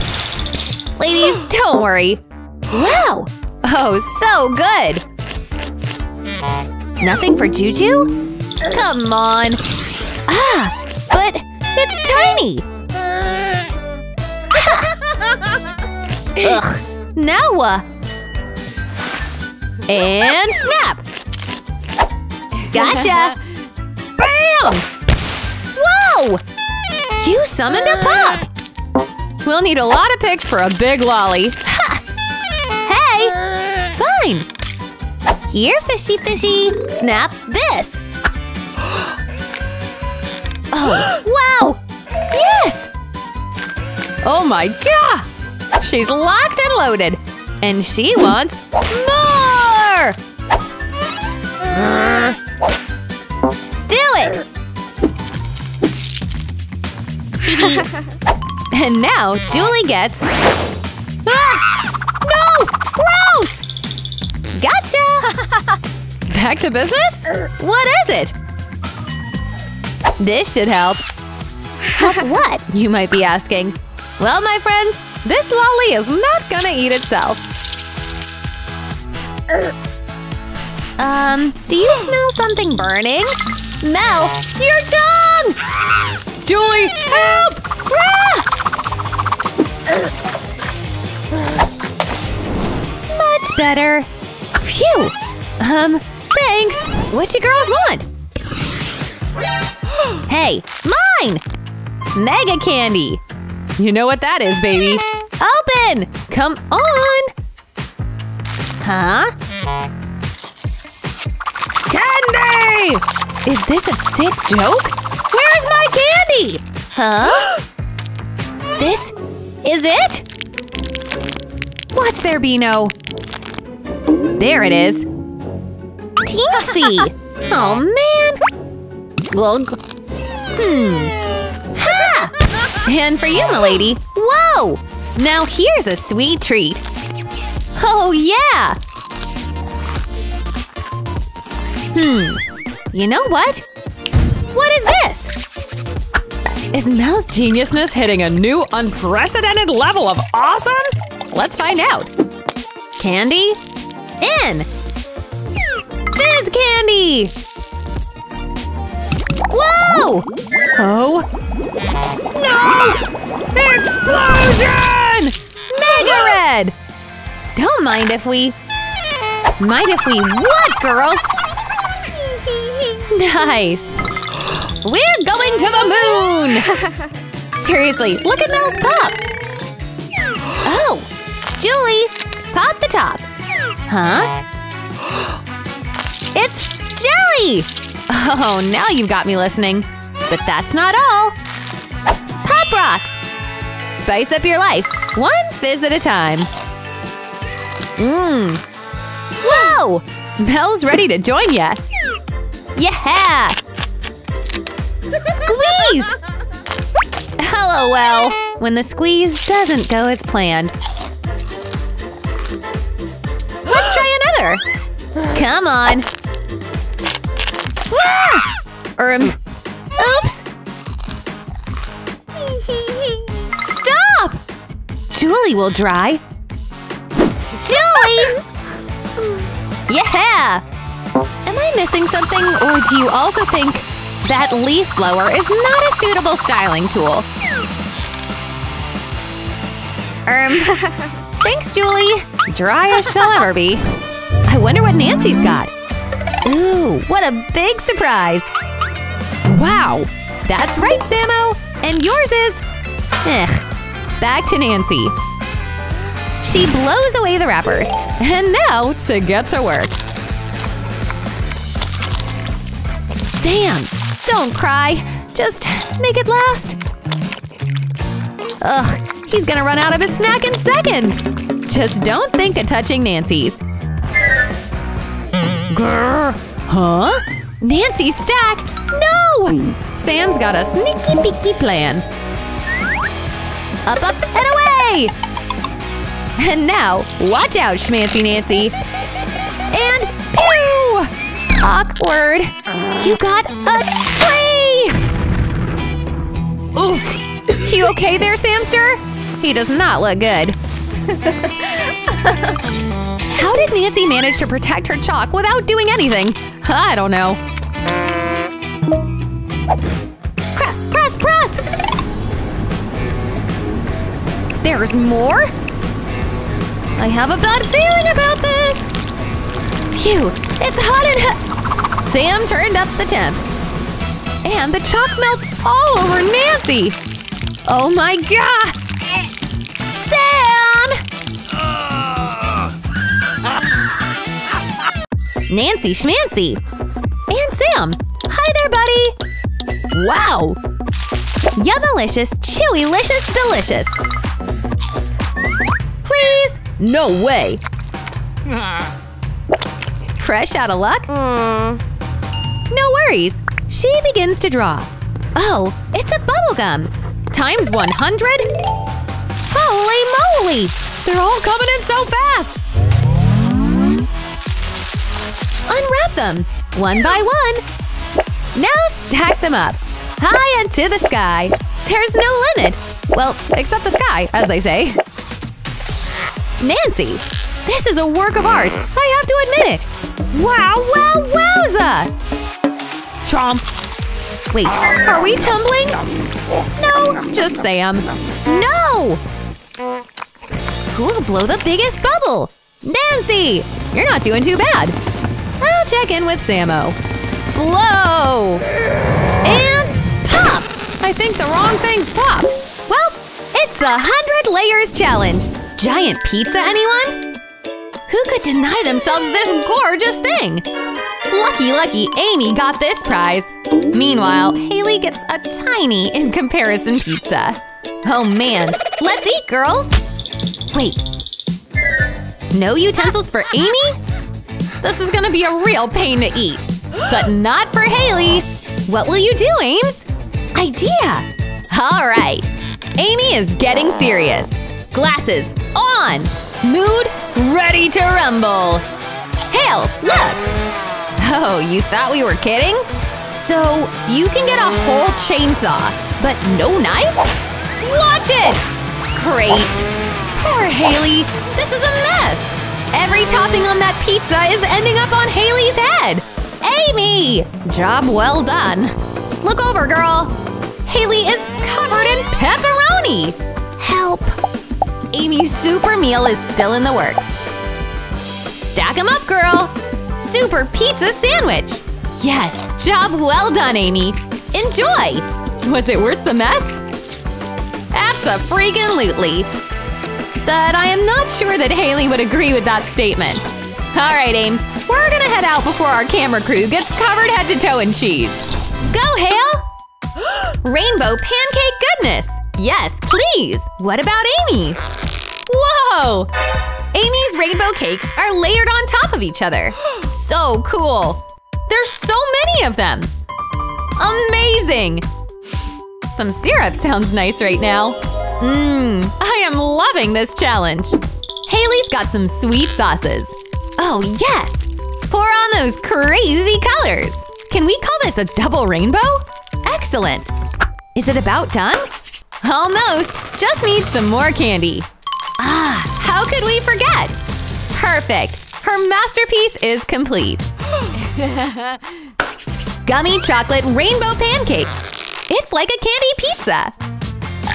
Ladies, don't worry. Wow! Oh, so good! Nothing for Juju? Come on! Ah! But it's tiny! Ugh! Now! And snap! Gotcha! Bam! Whoa! You summoned a pup! We'll need a lot of pics for a big lolly. Ha! Hey! Fine! Here, fishy fishy! Snap this! Oh, wow! Yes! Oh my god! She's locked and loaded! And she wants more! Do it! And now Julie gets… Ah! No! Gross! Gotcha! Back to business? What is it? This should help. Help what, you might be asking? Well, my friends, this lolly is not gonna eat itself. Do you smell something burning? Mel, your tongue! Julie, help! Ah! Much better. Phew. Thanks. What you girls want? Hey, mine! Mega candy. You know what that is, baby. Open! Come on! Huh? Candy! Is this a sick joke? Where's my candy? Huh? This is it? Watch there be no… There it is. Teensy! Oh man! Glug. Hmm. Ha! And for you, m'lady. Whoa! Now here's a sweet treat. Oh yeah! Hmm. You know what? What is this? Is Mel's geniusness hitting a new, unprecedented level of awesome? Let's find out. Candy? In! Fizz candy! Whoa! Oh! No! Explosion! Mega Red! Don't mind if we… Mind if we what, girls? Nice! We're going to the moon! Seriously, look at Mel's pop! Oh! Julie! Pop the top! Huh? It's jelly! Oh, now you've got me listening. But that's not all! Pop rocks! Spice up your life, one fizz at a time. Mmm! Whoa! Mel's ready to join ya! Yeah! Squeeze! LOL! When the squeeze doesn't go as planned. Let's try another! Come on! Ah! Oops! Stop! Julie will dry. Julie! Yeah! Am I missing something, or do you also think… That leaf blower is not a suitable styling tool. Thanks, Julie. Dry as she'll ever be. I wonder what Nancy's got. Ooh, what a big surprise. Wow. That's right, Samo. And yours is… Back to Nancy. She blows away the wrappers. And now to get to work. Sam! Don't cry! Just make it last! Ugh, he's gonna run out of his snack in seconds! Just don't think of touching Nancy's. Grr! Huh? Nancy's stack? No! Sam's got a sneaky peeky plan. Up, up, and away! And now, watch out, Schmancy Nancy! And pew! Awkward! You got a tree! Oof! You okay there, Samster? He does not look good. How did Nancy manage to protect her chalk without doing anything? I don't know. Press, press, press! There's more? I have a bad feeling about this! Phew! It's hot and… Sam turned up the temp. And the chalk melts all over Nancy! Oh my god! Sam! Nancy Schmancy! And Sam! Hi there, buddy! Wow! Yummalicious, chewylicious, delicious! Please! No way! Fresh out of luck? No worries. She begins to draw. Oh, it's a bubblegum. Times 100? Holy moly! They're all coming in so fast! Unwrap them, one by one. Now stack them up. High into the sky. There's no limit. Well, except the sky, as they say. Nancy! This is a work of art, I have to admit it! Wow, wow, wowza! Trump. Wait, are we tumbling? No, just Sam. No! Who'll blow the biggest bubble? Nancy! You're not doing too bad. I'll check in with Samo. Blow! And pop! I think the wrong thing's popped. Well, it's the 100 Layers Challenge. Giant pizza, anyone? Who could deny themselves this gorgeous thing? Lucky, lucky Amy got this prize! Meanwhile, Haley gets a tiny in comparison pizza. Oh man, let's eat, girls! Wait. No utensils for Amy? This is gonna be a real pain to eat. But not for Haley! What will you do, Ames? Idea! Alright! Amy is getting serious. Glasses on! Mood ready to rumble! Tails, look! Oh, you thought we were kidding? So So, you can get a whole chainsaw, but no knife? Watch it! Great! Poor Haley! This is a mess! Every topping on that pizza is ending up on Haley's head! Amy! Job well done! Look over, girl! Haley is covered in pepperoni! Help! Amy's super meal is still in the works. Stack 'em up, girl! Super pizza sandwich! Yes! Job well done, Amy! Enjoy! Was it worth the mess? Abso-freaking-lutely! But I am not sure that Haley would agree with that statement. Alright, Ames, we're gonna head out before our camera crew gets covered head to toe in cheese. Go, Hale! Rainbow pancake goodness! Yes, please! What about Amy's? Whoa! Amy's rainbow cakes are layered on top of each other. So cool! There's so many of them! Amazing! Some syrup sounds nice right now. I am loving this challenge! Haley's got some sweet sauces. Oh yes! Pour on those crazy colors! Can we call this a double rainbow? Excellent! Is it about done? Almost! Just need some more candy. Ah, how could we forget? Perfect! Her masterpiece is complete. Gummy chocolate rainbow pancake! It's like a candy pizza!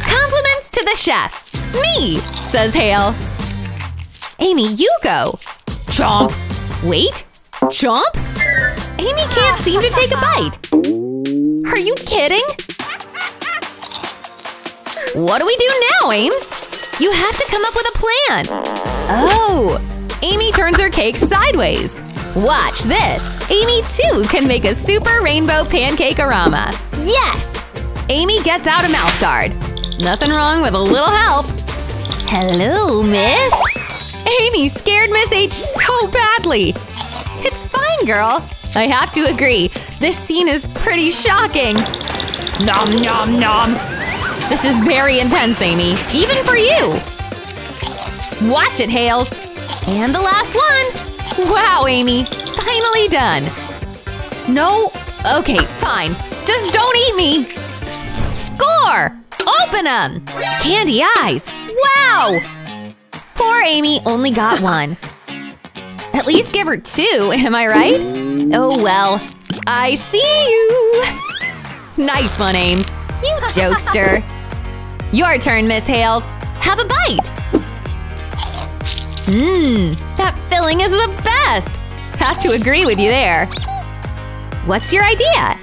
Compliments to the chef! Me! Says Hale. Amy, you go! Chomp! Wait! Chomp? Amy can't seem to take a bite! Are you kidding? What do we do now, Ames? You have to come up with a plan! Oh! Amy turns her cake sideways! Watch this! Amy, too, can make a super rainbow pancake-orama! Yes! Amy gets out a mouth guard. Nothing wrong with a little help. Hello, miss! Amy scared Miss H so badly! It's fine, girl! I have to agree, this scene is pretty shocking! Nom nom nom! This is very intense, Amy, even for you! Watch it, Hales! And the last one! Wow, Amy! Finally done! No? Okay, fine. Just don't eat me! Score! Open 'em! Candy eyes! Wow! Poor Amy only got one. At least give her two, am I right? Oh well. I see you! Nice one, Ames. You jokester. Your turn, Miss Hales. Have a bite! That filling is the best! Have to agree with you there. What's your idea?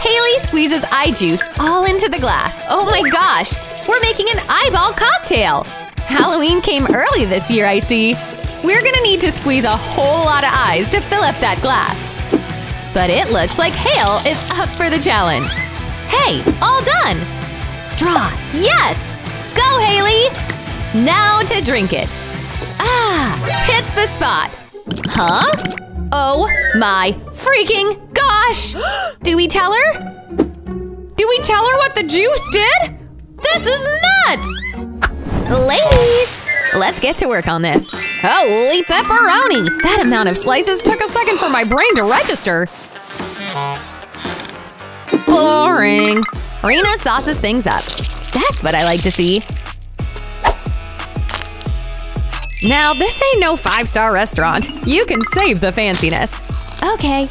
Haley squeezes eye juice all into the glass. Oh my gosh! We're making an eyeball cocktail! Halloween came early this year, I see. We're gonna need to squeeze a whole lot of eyes to fill up that glass. But it looks like Hale is up for the challenge. Hey, all done! Straw! Yes! Go, Haley! Now to drink it! Ah! Hits the spot! Huh? Oh my freaking gosh! Do we tell her? Do we tell her what the juice did? This is nuts! Ladies! Let's get to work on this. Holy pepperoni! That amount of slices took a second for my brain to register. Boring. Rena sauces things up. That's what I like to see. Now, this ain't no five-star restaurant. You can save the fanciness. Okay.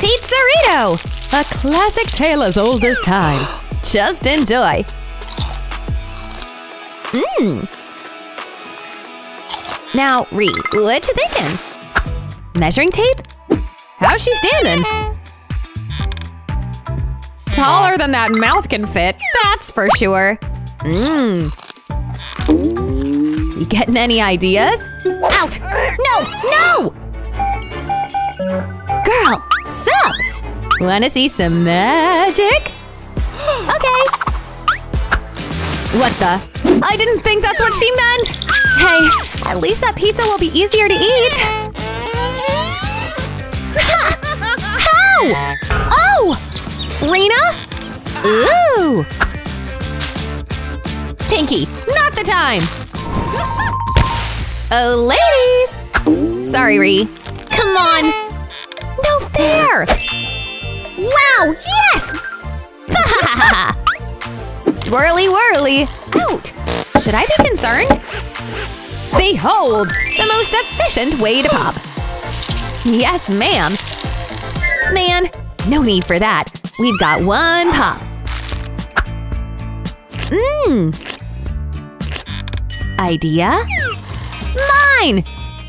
Pizzerito! A classic tale as old as time. Just enjoy. Now, Ree, what you thinking? Measuring tape? How's she standing? Taller than that mouth can fit, that's for sure. You getting any ideas? Out! No! No! Girl! Sup! Wanna see some magic? Okay! What the? I didn't think that's what she meant! Hey, at least that pizza will be easier to eat! How? Oh! Rena? Ooh! Pinky, not the time! Oh, ladies! Sorry, Ree. Come on! No fair! Wow, yes! Swirly whirly! Out! Should I be concerned? Behold! The most efficient way to pop! Yes, ma'am! Man, no need for that. We've got one pop. Idea? Mine!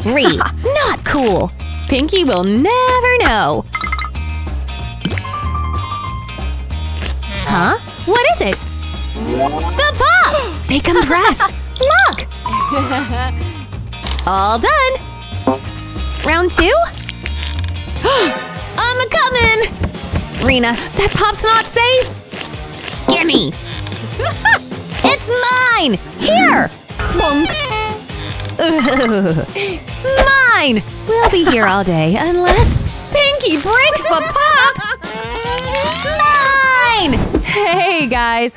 Ree, not cool! Pinky will never know! Huh? What is it? The pops! They compress! Look! All done! Round two? I'm a-comin'! Rena, that pop's not safe! Gimme! It's mine! Here! Bonk! Mine! We'll be here all day unless… Pinky breaks the pop! Mine! Hey, guys!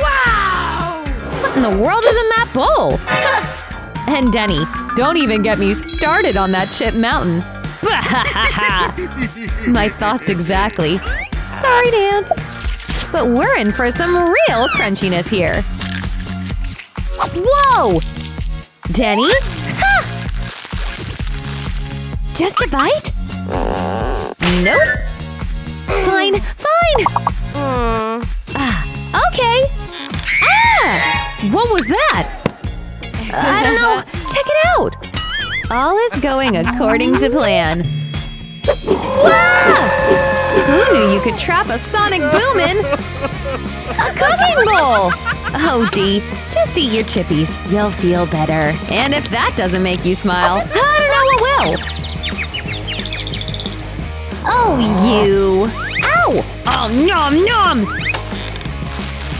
Wow! What in the world is in that bowl? And Denny, don't even get me started on that chip mountain. My thoughts exactly. Sorry, Nance. But we're in for some real crunchiness here. Whoa! Denny? Ha! Just a bite? Nope. Fine, fine! Okay! Ah! What was that? I don't know. Check it out! All is going according to plan. Wow! Who knew you could trap a sonic boom in a cooking bowl? Oh, Dee, just eat your chippies. You'll feel better. And if that doesn't make you smile, I don't know what will. Oh, you! Ow! Oh, nom nom!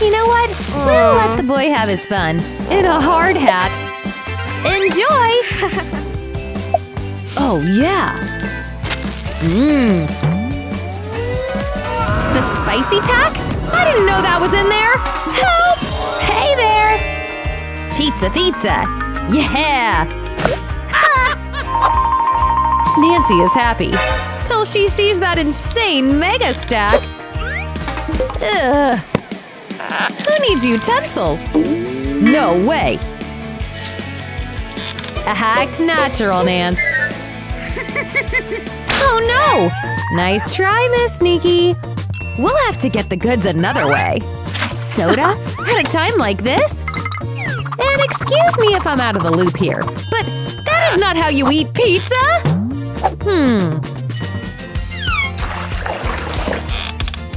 You know what? We'll let the boy have his fun. In a hard hat. Enjoy! Oh, yeah! Mmm! The spicy pack? I didn't know that was in there! Help! Hey there! Pizza, pizza! Yeah! Ha! Nancy is happy. Till she sees that insane mega stack! Ugh! Who needs utensils? No way! Act natural, Nance. Oh no! Nice try, Miss Sneaky. We'll have to get the goods another way. Soda? At a time like this? And excuse me if I'm out of the loop here, but that is not how you eat pizza!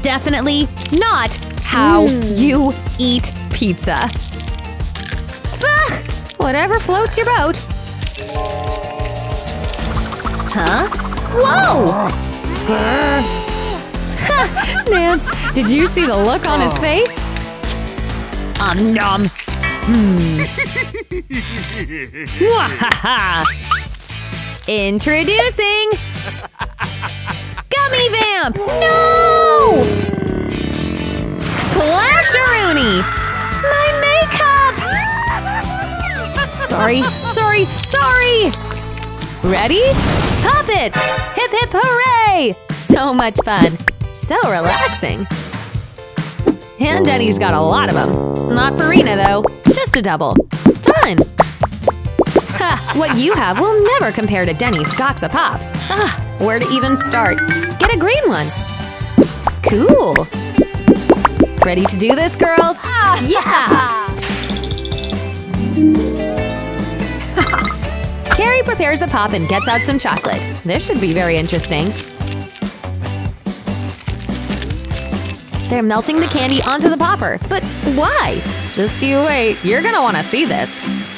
Definitely not how you eat pizza. Bah! Whatever floats your boat. Huh? Whoa! Ha! Nance, did you see the look on his face? Nom. Wahaha! Introducing Gummy Vamp! No! Splasheroonie! My makeup! Sorry! Ready? Pop it! Hip hip hooray! So much fun! So relaxing! And Denny's got a lot of them. Not for Rena, though. Just a double. Fun! Ha! What you have will never compare to Denny's Goxa Pops. Ah, where to even start? Get a green one! Cool! Ready to do this, girls? Yeah! Carrie prepares a pop and gets out some chocolate. This should be very interesting. They're melting the candy onto the popper, but why? Just you wait, you're gonna wanna see this.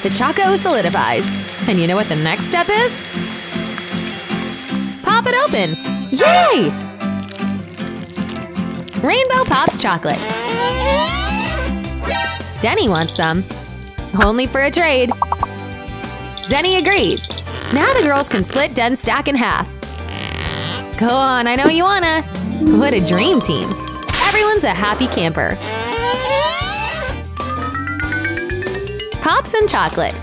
The choco solidifies. And you know what the next step is? Pop it open! Yay! Rainbow Pops chocolate. Denny wants some. Only for a trade. Denny agrees. Now the girls can split Den's stack in half. Go on, I know you wanna. What a dream team. Everyone's a happy camper. Pops and chocolate.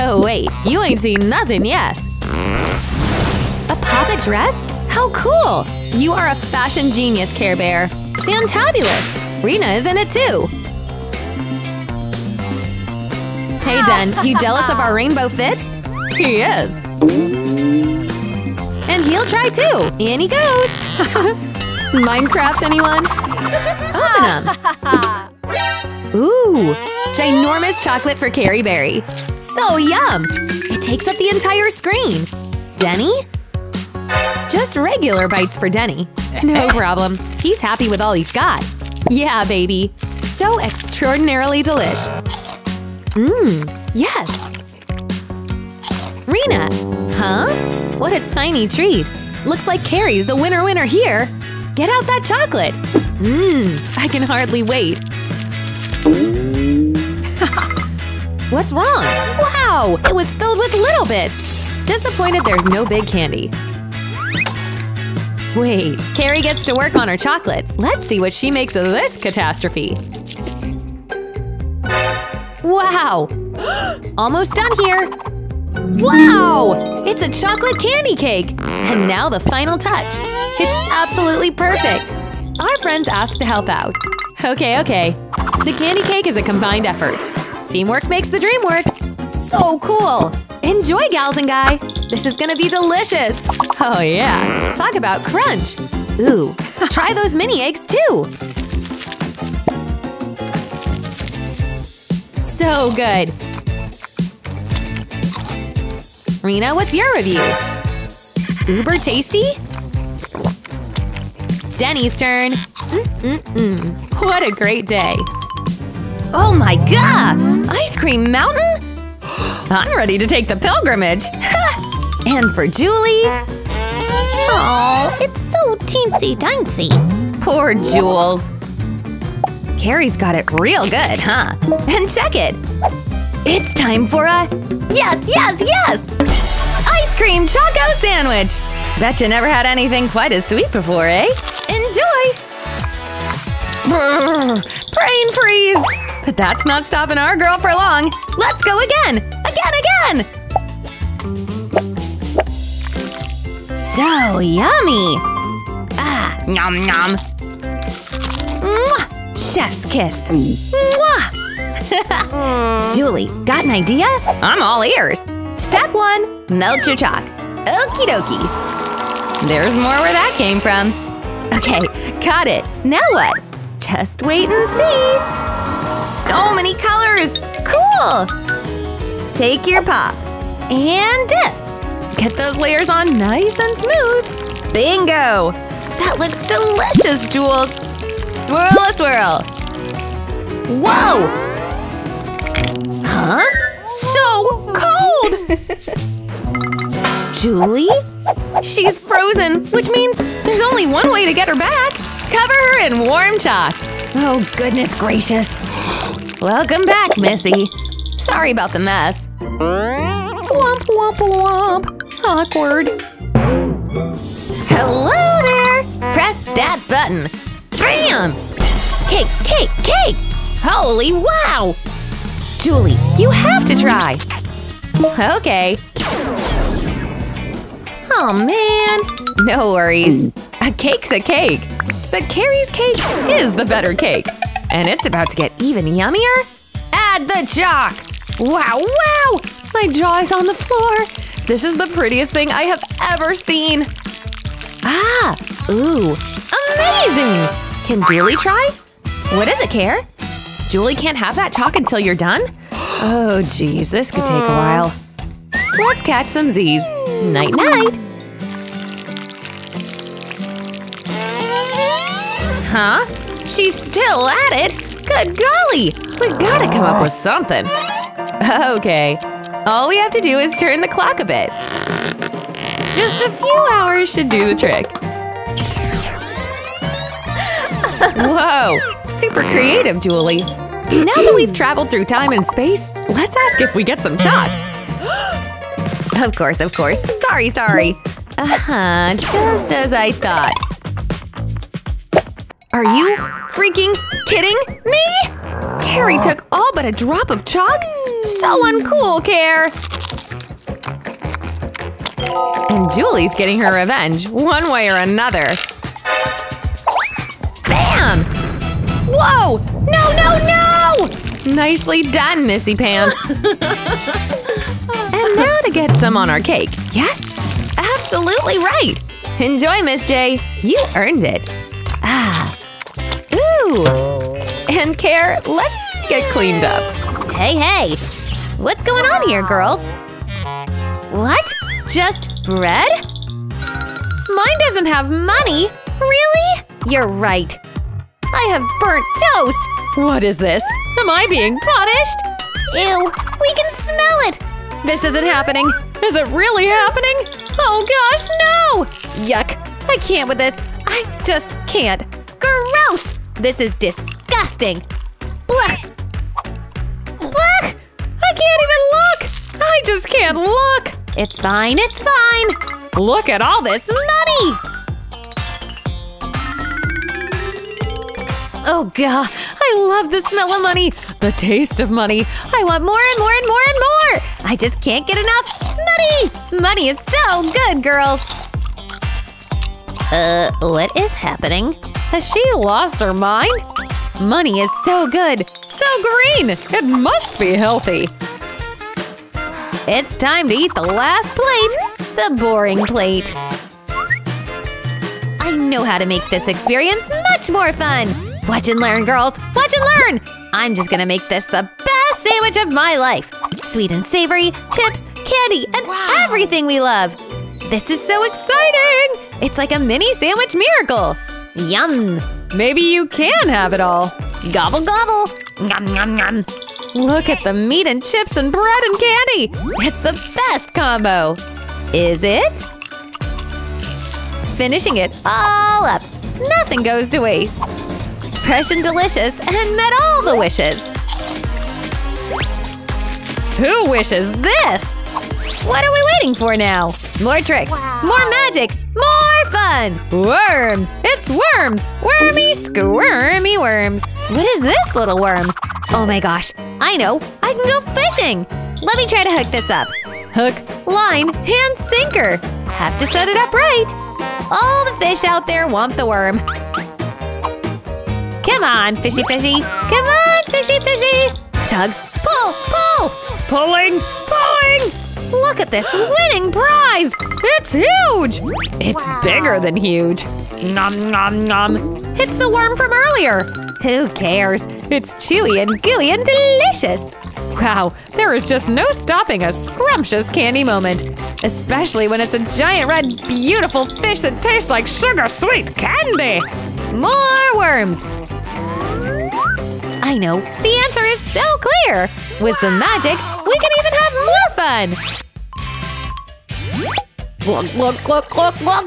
Oh wait, you ain't seen nothing yet! A pop-up dress? How cool! You are a fashion genius, Care Bear! Fantabulous! Rena is in it too! Hey Den, you jealous of our rainbow fits? He is! And he'll try too! In he goes! Minecraft, anyone? Open them! Ooh! Ginormous chocolate for Care Berry! So yum! It takes up the entire screen! Denny? Just regular bites for Denny. No problem. He's happy with all he's got. Yeah, baby. So extraordinarily delish. Mmm, yes! Rena! Huh? What a tiny treat! Looks like Carrie's the winner here! Get out that chocolate! Mmm, I can hardly wait! What's wrong? Wow! It was filled with little bits! Disappointed there's no big candy. Wait, Carrie gets to work on her chocolates. Let's see what she makes of this catastrophe. Wow! Almost done here! Wow! It's a chocolate candy cake! And now the final touch! It's absolutely perfect! Our friends asked to help out. Okay, okay. The candy cake is a combined effort. Teamwork makes the dream work! So cool! Enjoy, gals and guy! This is gonna be delicious! Oh yeah! Talk about crunch! Ooh! Try those mini eggs too! So good! Rena, what's your review? Uber tasty? Denny's turn! Mm-mm-mm! What a great day! Oh my god! Ice cream mountain? I'm ready to take the pilgrimage! And for Julie… Oh, it's so teensy-tiny. Poor Jules! Carrie's got it real good, huh? And check it! It's time for a… Yes, yes, yes! Ice cream choco sandwich! Bet you never had anything quite as sweet before, eh? Enjoy! Brrr, brain freeze! But that's not stopping our girl for long! Let's go again! Again, again! So yummy! Ah, nom nom! Mwah! Chef's kiss! Mwah! Julie, got an idea? I'm all ears! Step 1. Melt your chalk. Okie dokie! There's more where that came from! Okay, got it! Now what? Just wait and see! So many colors! Cool! Take your pop. And dip! Get those layers on nice and smooth! Bingo! That looks delicious, Jules! Swirl a swirl! Whoa! Huh? So cold! Julie? She's frozen, which means there's only one way to get her back! Cover her in warm chalk! Oh, goodness gracious! Welcome back, Missy! Sorry about the mess. Womp womp womp! Awkward! Hello there! Press that button! Bam! Cake, cake, cake! Holy wow! Julie, you have to try! Okay. Oh man! No worries. A cake's a cake! But Carrie's cake is the better cake! And it's about to get even yummier! Add the chalk! Wow, wow! My jaw is on the floor! This is the prettiest thing I have ever seen! Ah! Ooh! Amazing! Can Julie try? What is it, Care? Julie can't have that chalk until you're done? Oh geez, this could take a while. Let's catch some Z's! Night-night! Huh? She's still at it? Good golly! We gotta come up with something! Okay, all we have to do is turn the clock a bit. Just a few hours should do the trick. Whoa! Super creative, Julie! Now that we've traveled through time and space, let's ask if we get some chalk! Of course, of course. Sorry, sorry. Uh-huh, just as I thought. Are you freaking kidding me? Carrie took all but a drop of chalk? So uncool, Care! And Julie's getting her revenge, one way or another. Bam! Whoa! No, no, no! Nicely done, Missy Pants! And now to get some on our cake. Yes? Absolutely right! Enjoy, Miss J! You earned it! Ah! Ooh! And Care, let's get cleaned up. Hey, hey! What's going on here, girls? What? Just bread? Mine doesn't have money! Really? You're right! I have burnt toast! What is this? Am I being punished? Ew! We can smell it! This isn't happening! Is it really happening? Oh gosh, no! Yuck! I can't with this! I just can't! Gross! This is disgusting! Blech! Blech! I can't even look! I just can't look! It's fine, it's fine! Look at all this money! Oh god, I love the smell of money! The taste of money! I want more and more and more and more! I just can't get enough! Money! Money is so good, girls! What is happening? Has she lost her mind? Money is so good! So green! It must be healthy! It's time to eat the last plate! The boring plate! I know how to make this experience much more fun! Watch and learn, girls! Watch and learn! I'm just gonna make this the best sandwich of my life! Sweet and savory, chips, candy, and everything we love! This is so exciting! It's like a mini sandwich miracle! Yum! Maybe you can have it all! Gobble gobble! Nom nom nom! Look at the meat and chips and bread and candy! It's the best combo! Is it? Finishing it all up! Nothing goes to waste! Fresh and delicious and met all the wishes! Who wishes this? What are we waiting for now? More tricks! Wow. More magic! More fun! Worms! It's worms! Wormy, squirmy worms! What is this little worm? Oh my gosh! I know! I can go fishing! Let me try to hook this up. Hook, line, and sinker! Have to set it up right! All the fish out there want the worm. Come on, fishy fishy! Come on, fishy fishy! Tug, pull, pull! Pulling, pulling! Look at this winning prize! It's huge! It's bigger than huge! Nom nom nom! It's the worm from earlier! Who cares? It's chewy and gooey and delicious! Wow, there is just no stopping a scrumptious candy moment! Especially when it's a giant red beautiful fish that tastes like sugar-sweet candy! More worms! I know, the answer is so clear! With some magic, we can even have more fun! Glug glug glug glug glug!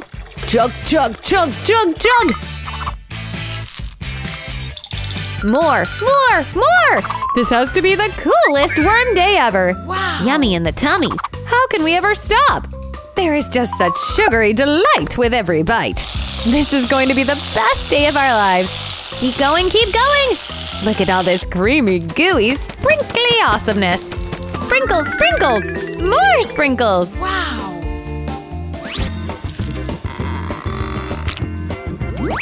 Chug chug chug chug chug! More! More! More! This has to be the coolest worm day ever! Wow. Yummy in the tummy! How can we ever stop? There is just such sugary delight with every bite! This is going to be the best day of our lives! Keep going! Keep going! Look at all this creamy, gooey, sprinkly awesomeness! Sprinkles! Sprinkles! More sprinkles! Wow!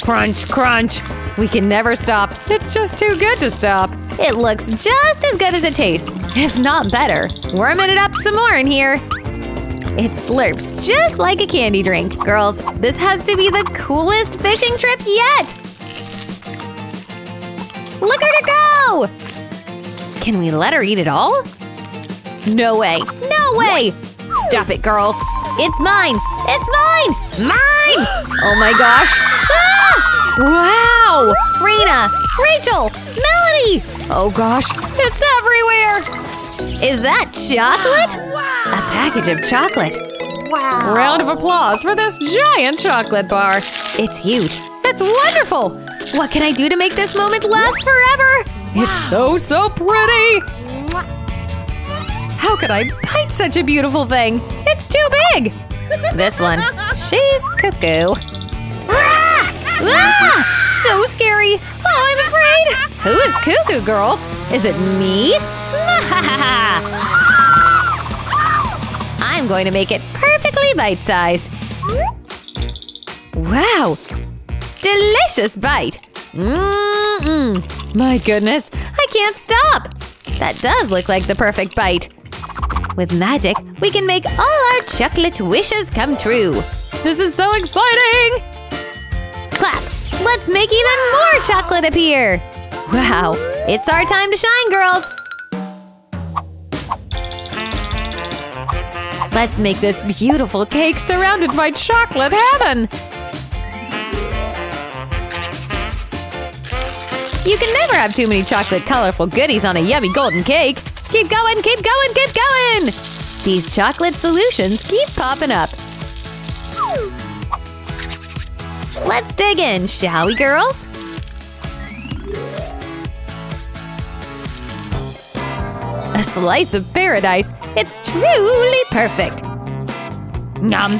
Crunch! Crunch! We can never stop. It's just too good to stop. It looks just as good as it tastes, if not better. Warming it up some more in here. It slurps just like a candy drink. Girls, this has to be the coolest fishing trip yet! Look at her go! Can we let her eat it all? No way! No way! Stop it, girls! It's mine! It's mine! Mine! Oh my gosh! Ah! Wow! Rena! Rachel! Melody! Oh gosh, it's everywhere! Is that chocolate? Wow. A package of chocolate! Wow! Round of applause for this giant chocolate bar! It's huge! That's wonderful! What can I do to make this moment last forever? Wow. It's so, so pretty! How could I bite such a beautiful thing? It's too big! This one, she's cuckoo. Ah! So scary! Oh, I'm afraid! Who's cuckoo, girls? Is it me? I'm going to make it perfectly bite-sized. Wow! Delicious bite! Mmm-mm. My goodness, I can't stop! That does look like the perfect bite. With magic, we can make all our chocolate wishes come true. This is so exciting! Clap! Let's make even more chocolate appear! Wow! It's our time to shine, girls! Let's make this beautiful cake surrounded by chocolate heaven! You can never have too many chocolate colorful goodies on a yummy golden cake! Keep going, keep going, keep going! These chocolate solutions keep popping up! Let's dig in, shall we, girls? A slice of paradise! It's truly perfect! Nom!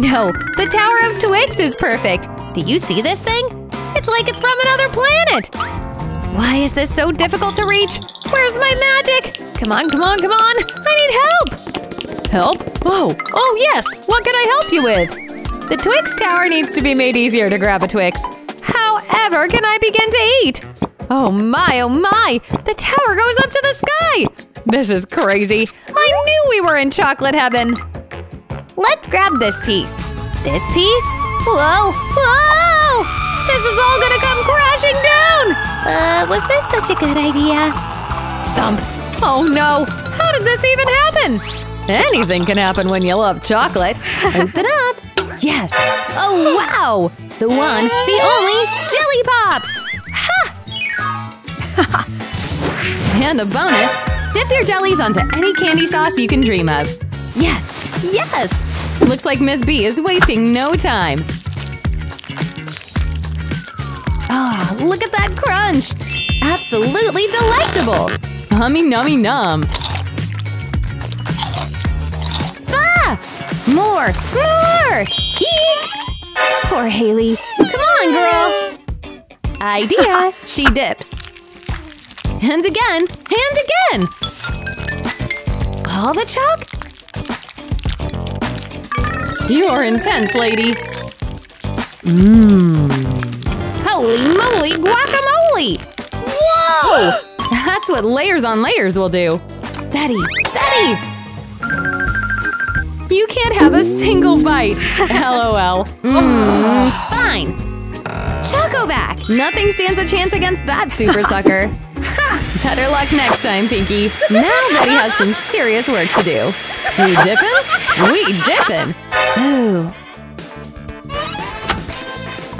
No, the Tower of Twigs is perfect! Do you see this thing? It's like it's from another planet! Why is this so difficult to reach? Where's my magic? Come on, come on, come on! I need help! Help? Oh, oh yes! What can I help you with? The Twix Tower needs to be made easier to grab a Twix. However, can I begin to eat? Oh my, oh my! The tower goes up to the sky! This is crazy! I knew we were in chocolate heaven! Let's grab this piece. This piece? Whoa! Whoa! This is all gonna come crashing down! Was this such a good idea? Thump! Oh no! How did this even happen? Anything can happen when you love chocolate! Open up! Yes! Oh wow! The one, the only, Jelly Pops! And a bonus! Dip your jellies onto any candy sauce you can dream of! Yes! Yes! Looks like Miss B is wasting no time! Oh, look at that crunch! Absolutely delectable! Hummy nummy num! Ah! More! More! Eek! Poor Haley! Come on, girl! Idea! She dips! And again! And again! All the chalk? You are intense, lady! Mmm! Holy moly guacamole! Whoa! That's what layers on layers will do! Betty! Betty! You can't have a single bite! LOL! Mm, fine! Chocovac! Nothing stands a chance against that super sucker! Better luck next time, Pinky. Now Betty has some serious work to do. We dippin'? We dippin'! Ooh.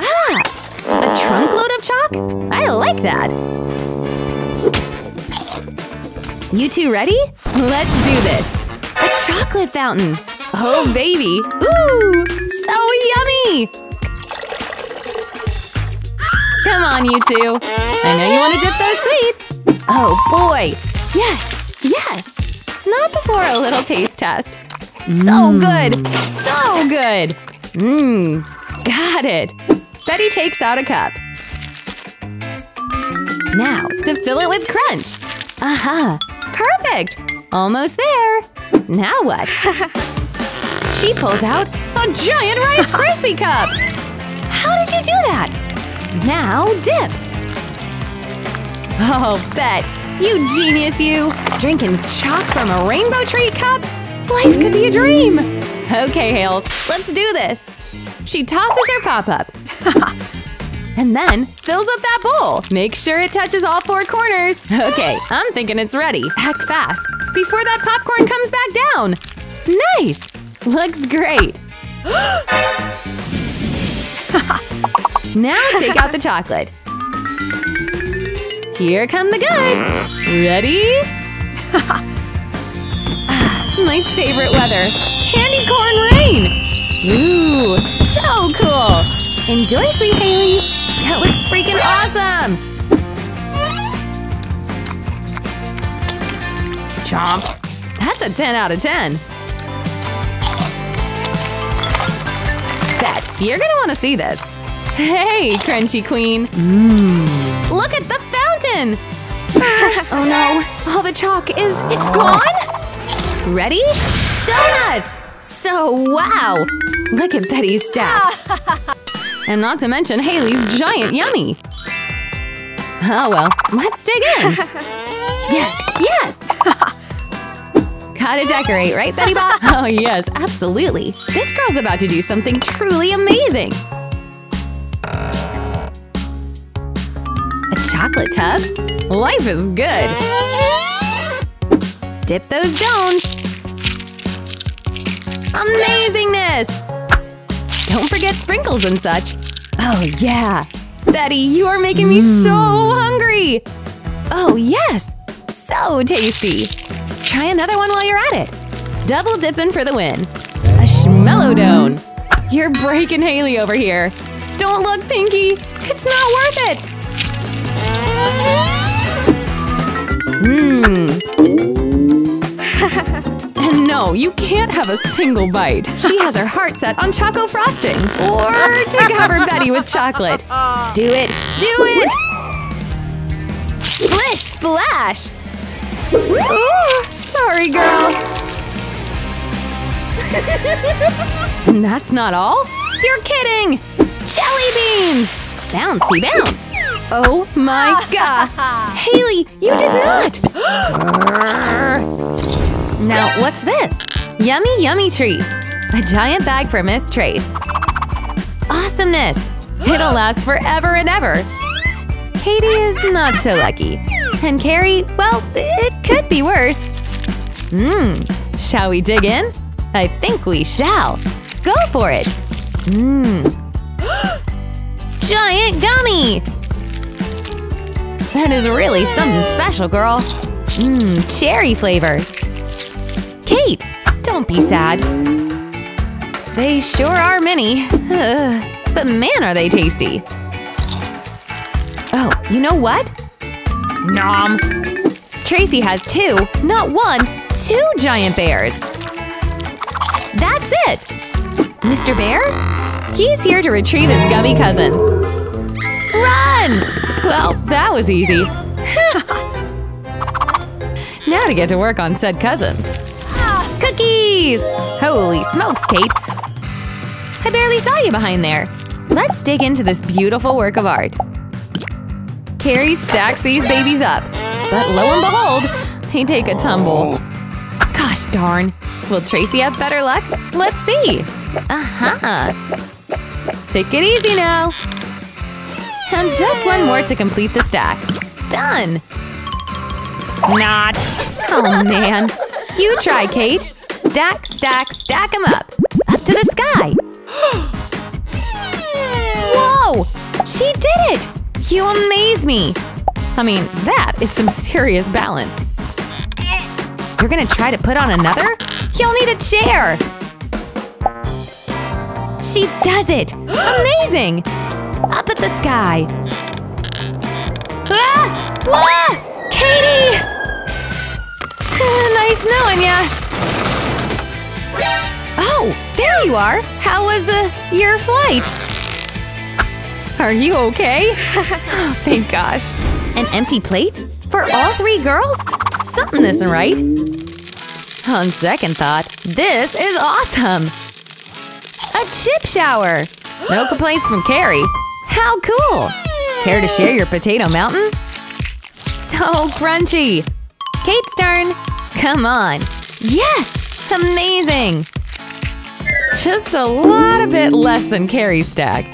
Ah! A trunkload of chalk? I like that! You two ready? Let's do this! A chocolate fountain! Oh, baby! Ooh! So yummy! Come on, you two! I know you want to dip those sweets! Oh boy! Yes! Yes! Not before a little taste test! So good! So good! Mmm! Got it! Betty takes out a cup. Now, to fill it with crunch! Aha! Perfect! Almost there! Now what? She pulls out a giant Rice Krispie cup! How did you do that? Now dip! Oh, Bet! You genius, you! Drinking chalk from a rainbow treat cup? Life could be a dream! Okay, Hales, let's do this! She tosses her pop-up. And then fills up that bowl! Make sure it touches all four corners! Okay, I'm thinking it's ready. Act fast! Before that popcorn comes back down! Nice! Looks great! Now take out the chocolate. Here come the goods! Ready? My favorite weather! Candy corn rain! Ooh, so cool! Enjoy, sweet Haley! That looks freaking awesome! Chomp! That's a 10 out of 10! Bet, you're gonna want to see this! Hey, Crunchy Queen! Mmm! Look at the fountain! Oh no! All the chalk it's gone? Ready? Donuts! So wow! Look at Betty's stack! And not to mention Haley's giant yummy! Oh well, let's dig in! Yes! Gotta decorate, right, Betty Bop? Oh yes, absolutely! This girl's about to do something truly amazing! Chocolate tub? Life is good! Dip those dones! Amazingness! Don't forget sprinkles and such! Oh yeah! Betty, you are making me so hungry! Oh yes! So tasty! Try another one while you're at it! Double dipping for the win! A schmelodone! You're breaking Haley over here! Don't look, Pinky! It's not worth it! And no, you can't have a single bite. She has her heart set on Choco Frosting. Or to cover Betty with chocolate. Do it! Do it! Splish splash! Ooh, sorry, girl. And that's not all? You're kidding! Jelly beans! Bouncy bounce! Oh my god! Haley, you did not! Now, what's this? Yummy, yummy treats! A giant bag for Miss Trace. Awesomeness! It'll last forever and ever! Katie is not so lucky. And Carrie, well, it could be worse. Shall we dig in? I think we shall! Go for it! Giant gummy! That is really something special, girl! Cherry flavor! Kate, don't be sad! They sure are many! But man, are they tasty! Oh, you know what? Nom! Tracy has two, not one, two giant bears! That's it! Mr. Bear? He's here to retrieve his gummy cousins! Run! Well, that was easy. Now to get to work on said cousins. Cookies! Holy smokes, Kate! I barely saw you behind there. Let's dig into this beautiful work of art. Carrie stacks these babies up. But lo and behold, they take a tumble. Gosh darn! Will Tracy have better luck? Let's see! Take it easy now! And just one more to complete the stack. Done! Not! Oh man! You try, Kate! Stack, stack, stack 'em up! Up to the sky! Whoa! She did it! You amaze me! I mean, that is some serious balance. You're gonna try to put on another? You'll need a chair! She does it! Amazing! Up at the sky! Katie! Nice knowing ya! Oh, there you are! How was your flight? Are you okay? Oh, thank gosh! An empty plate? For all three girls? Something isn't right! On second thought, this is awesome! A chip shower! No complaints from Carrie! How cool! Care to share your potato mountain? So crunchy! Kate's turn! Come on! Yes! Amazing! Just a lot of it less than Carrie's stack.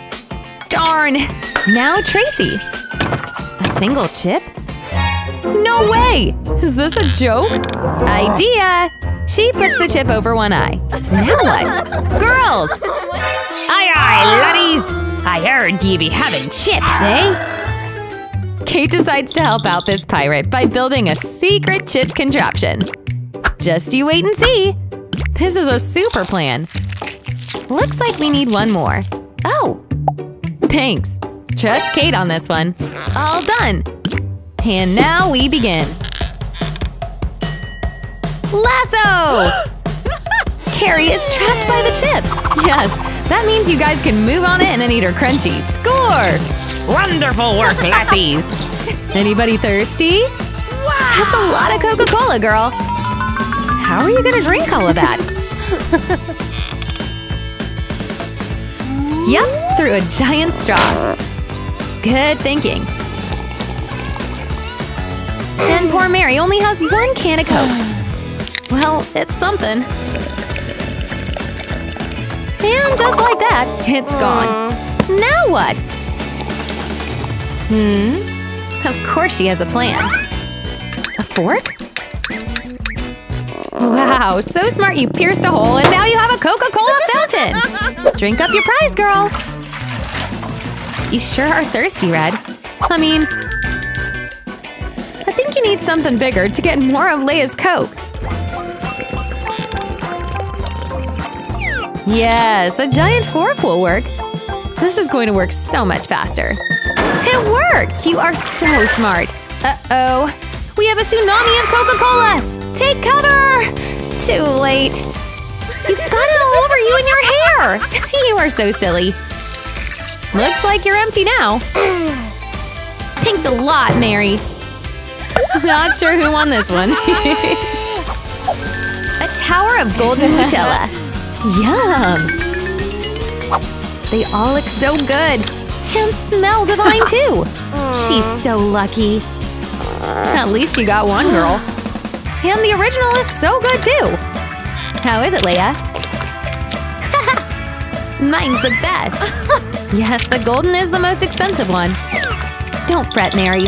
Darn! Now Tracy! A single chip? No way! Is this a joke? Idea! She puts the chip over one eye. Now what? Girls! Aye aye, laddies! I heard ye be having chips, eh? Kate decides to help out this pirate by building a secret chip contraption. Just you wait and see! This is a super plan! Looks like we need one more. Oh! Thanks! Trust Kate on this one. All done! And now we begin! Lasso! Carrie is trapped by the chips! Yes! That means you guys can move on in and eat her crunchy. Score! Wonderful work, lassies! Anybody thirsty? Wow! That's a lot of Coca-Cola, girl! How are you gonna drink all of that? Yep, through a giant straw. Good thinking. And poor Mary only has one can of Coke. Well, it's something. And just like that, it's gone. Now what? Of course she has a plan. A fork? Wow, so smart you pierced a hole and now you have a Coca-Cola fountain! Drink up your prize, girl! You sure are thirsty, Red. I think you need something bigger to get more of Leia's Coke. Yes, a giant fork will work. This is going to work so much faster. It worked! You are so smart. Uh-oh. We have a tsunami of Coca-Cola! Take cover! Too late. You got it all over you and your hair! You are so silly. Looks like you're empty now. Thanks a lot, Mary. Not sure who won this one. A tower of golden Nutella. Yum! They all look so good! And smell divine, too! She's so lucky! At least you got one, girl. And the original is so good, too! How is it, Leia? Mine's the best! Yes, the golden is the most expensive one. Don't fret, Mary.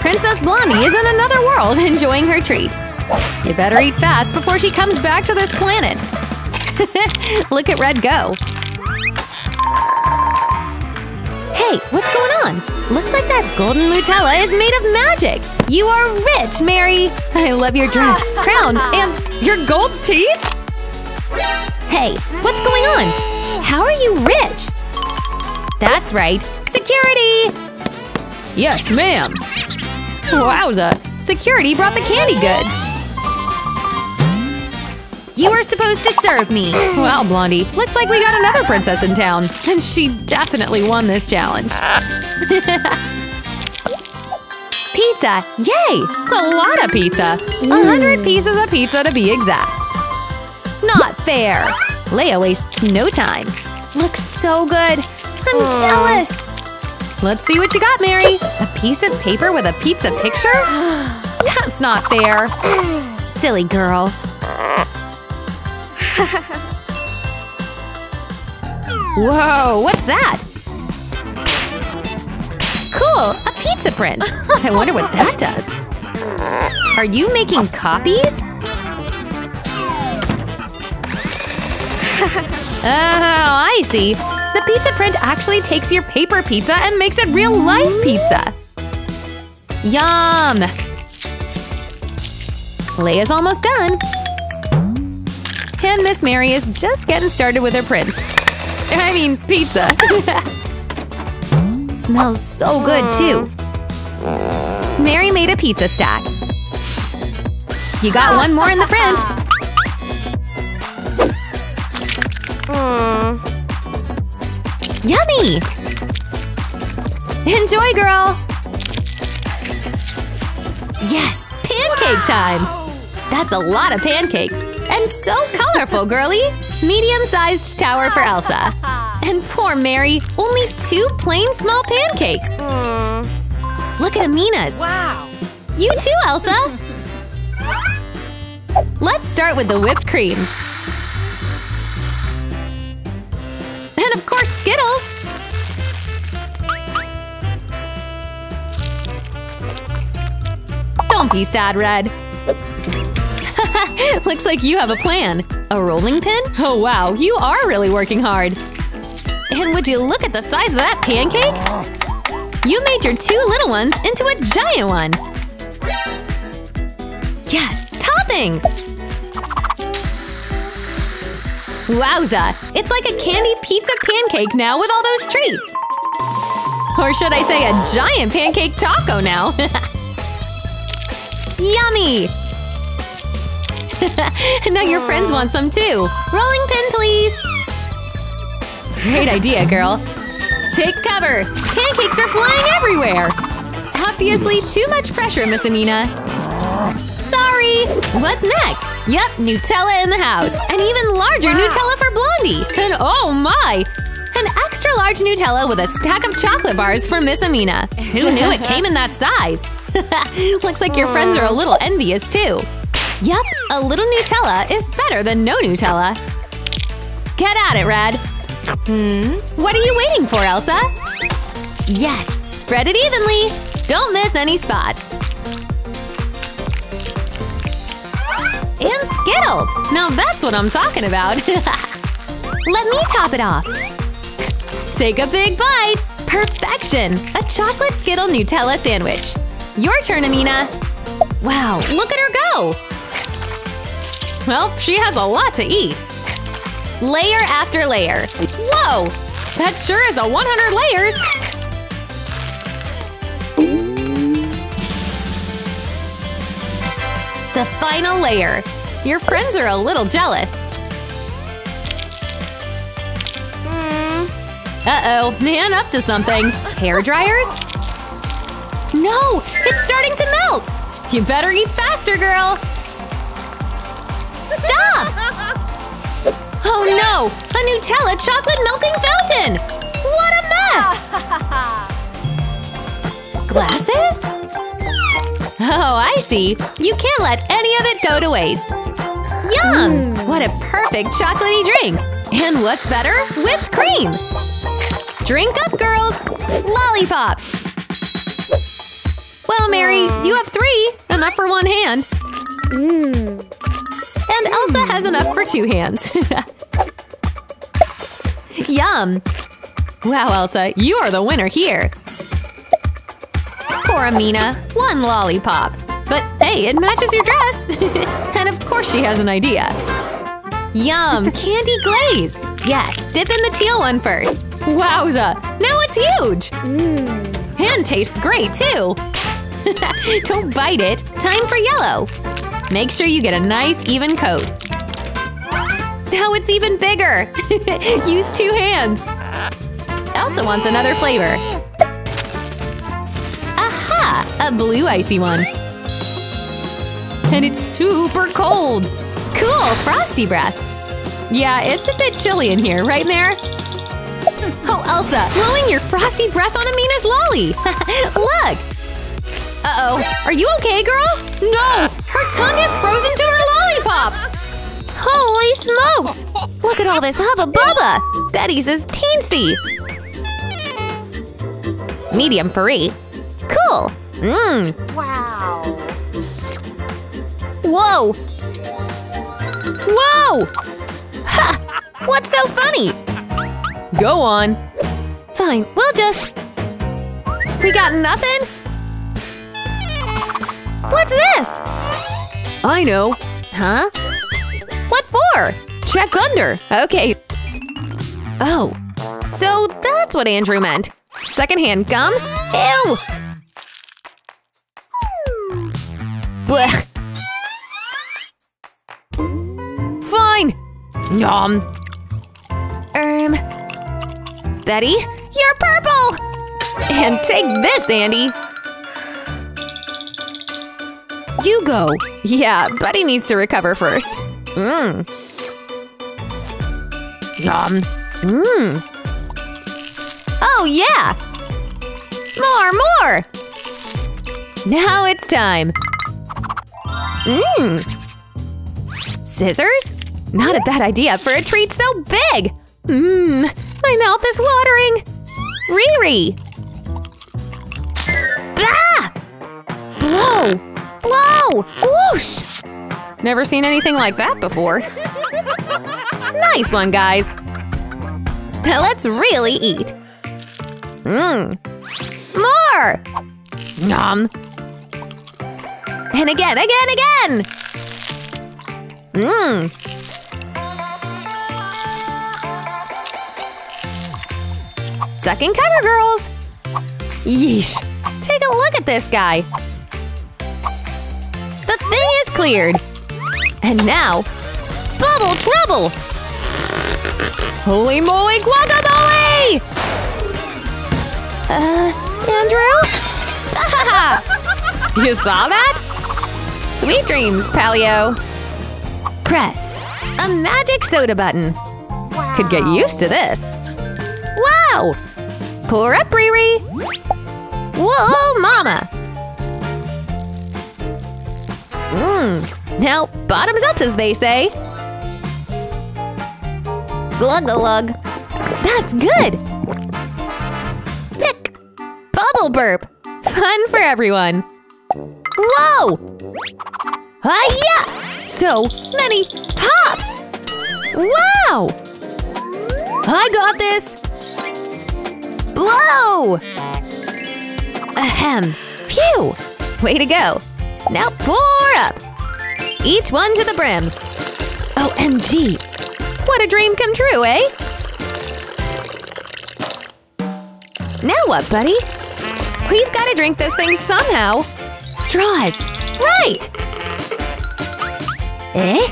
Princess Blondie is in another world enjoying her treat. You better eat fast before she comes back to this planet. Look at Red go! Hey, what's going on? Looks like that golden Nutella is made of magic! You are rich, Mary! I love your dress, crown, and your gold teeth! Hey, what's going on? How are you rich? That's right, security! Yes, ma'am! Wowza! Security brought the candy goods! You were supposed to serve me! Wow, Blondie, looks like we got another princess in town! And she definitely won this challenge! Pizza! Yay! A lot of pizza! 100 pieces of pizza to be exact! Not fair! Leia wastes no time! Looks so good! I'm jealous! Let's see what you got, Mary! A piece of paper with a pizza picture? That's not fair! Silly girl! Whoa, what's that? Cool, a pizza print! I wonder what that does. Are you making copies? Oh, I see. The pizza print actually takes your paper pizza and makes it real-life pizza. Yum! Leia's almost done. And Miss Mary is just getting started with her prints. Pizza. Smells so good, too. Mary made a pizza stack. You got one more in the print. Yummy! Enjoy, girl! Yes! Pancake time! That's a lot of pancakes! And so colorful, girly! Medium-sized tower for Elsa. And poor Mary, only 2 plain small pancakes! Look at Amina's! Wow! You too, Elsa! Let's start with the whipped cream. And of course, Skittles! Don't be sad, Red. Looks like you have a plan. A rolling pin? Oh wow, you are really working hard. And would you look at the size of that pancake? You made your 2 little ones into a giant one. Yes, toppings! Wowza, it's like a candy pizza pancake now with all those treats. Or should I say a giant pancake taco now? Yummy! Now your friends want some too! Rolling pin, please! Great idea, girl. Take cover! Pancakes are flying everywhere! Obviously too much pressure, Miss Amina. Sorry! What's next? Yep, Nutella in the house! An even larger Nutella for Blondie! And oh my! An extra-large Nutella with a stack of chocolate bars for Miss Amina! Who knew it came in that size? Looks like your friends are a little envious, too! Yep, a little Nutella is better than no Nutella! Get at it, Red! What are you waiting for, Elsa? Yes! Spread it evenly! Don't miss any spots! And Skittles! Now that's what I'm talking about! Let me top it off! Take a big bite! Perfection! A chocolate Skittle Nutella sandwich! Your turn, Amina! Wow, look at her go! Well, she has a lot to eat! Layer after layer! Whoa! That sure is a 100 layers! The final layer! Your friends are a little jealous! Uh-oh, man up to something! Hair dryers? No! It's starting to melt! You better eat faster, girl! Stop! Oh no! A Nutella chocolate melting fountain! What a mess! Glasses? Oh, I see! You can't let any of it go to waste! Yum! What a perfect chocolatey drink! And what's better? Whipped cream! Drink up, girls! Lollipops! Well, Mary, you have 3! Enough for one hand! And Elsa has enough for 2 hands! Yum! Wow, Elsa, you are the winner here! Poor Amina, 1 lollipop! But hey, it matches your dress! And of course she has an idea! Yum! Candy glaze! Yes, dip in the teal one first! Wowza! Now it's huge! And tastes great, too! Don't bite it! Time for yellow! Make sure you get a nice, even coat! Now it's even bigger! Use 2 hands! Elsa wants another flavor! Aha! A blue icy one! And it's super cold! Cool! Frosty breath! Yeah, it's a bit chilly in here, right there? Oh, Elsa! Blowing your frosty breath on Amina's lolly! Look! Uh-oh! Are you okay, girl? No! Her tongue is frozen to her lollipop! Holy smokes! Look at all this Hubba Bubba! Betty's is teensy! Medium puree. Cool! Wow! Whoa! Whoa! Ha! What's so funny? Go on! Fine, we'll just… We got nothing? What's this? I know. Huh? What for? Check under. Okay. Oh. So that's what Andrew meant. Secondhand gum? Ew! Blech. Fine. Nom. Betty, you're purple! And take this, Andy. You go! Yeah, Buddy needs to recover first. Yum. Oh yeah! More! Now it's time! Scissors? Not a bad idea for a treat so big! My mouth is watering! Riri! Blah! Blow! Blow! Whoosh! Never seen anything like that before. Nice one, guys! Now let's really eat! More! Nom! And again, again, again! Duck and cover, girls! Yeesh! Take a look at this guy! The thing is cleared! And now… Bubble trouble! Holy moly guacamole! away! Andrew? You saw that? Sweet dreams, Palio. Press. A magic soda button. Wow. Could get used to this. Wow! Pour up, Riri. Whoa, mama! Mmm. Now, bottoms up, as they say. Glug-a-lug. That's good! Pick! Bubble burp! Fun for everyone! Whoa! Hi-ya! So many pops! Wow! I got this! Blow! Ahem. Phew! Way to go! Now pour up! Each one to the brim! OMG! What a dream come true, eh? Now what, buddy? We've got to drink this thing somehow! Straws! Right! Eh?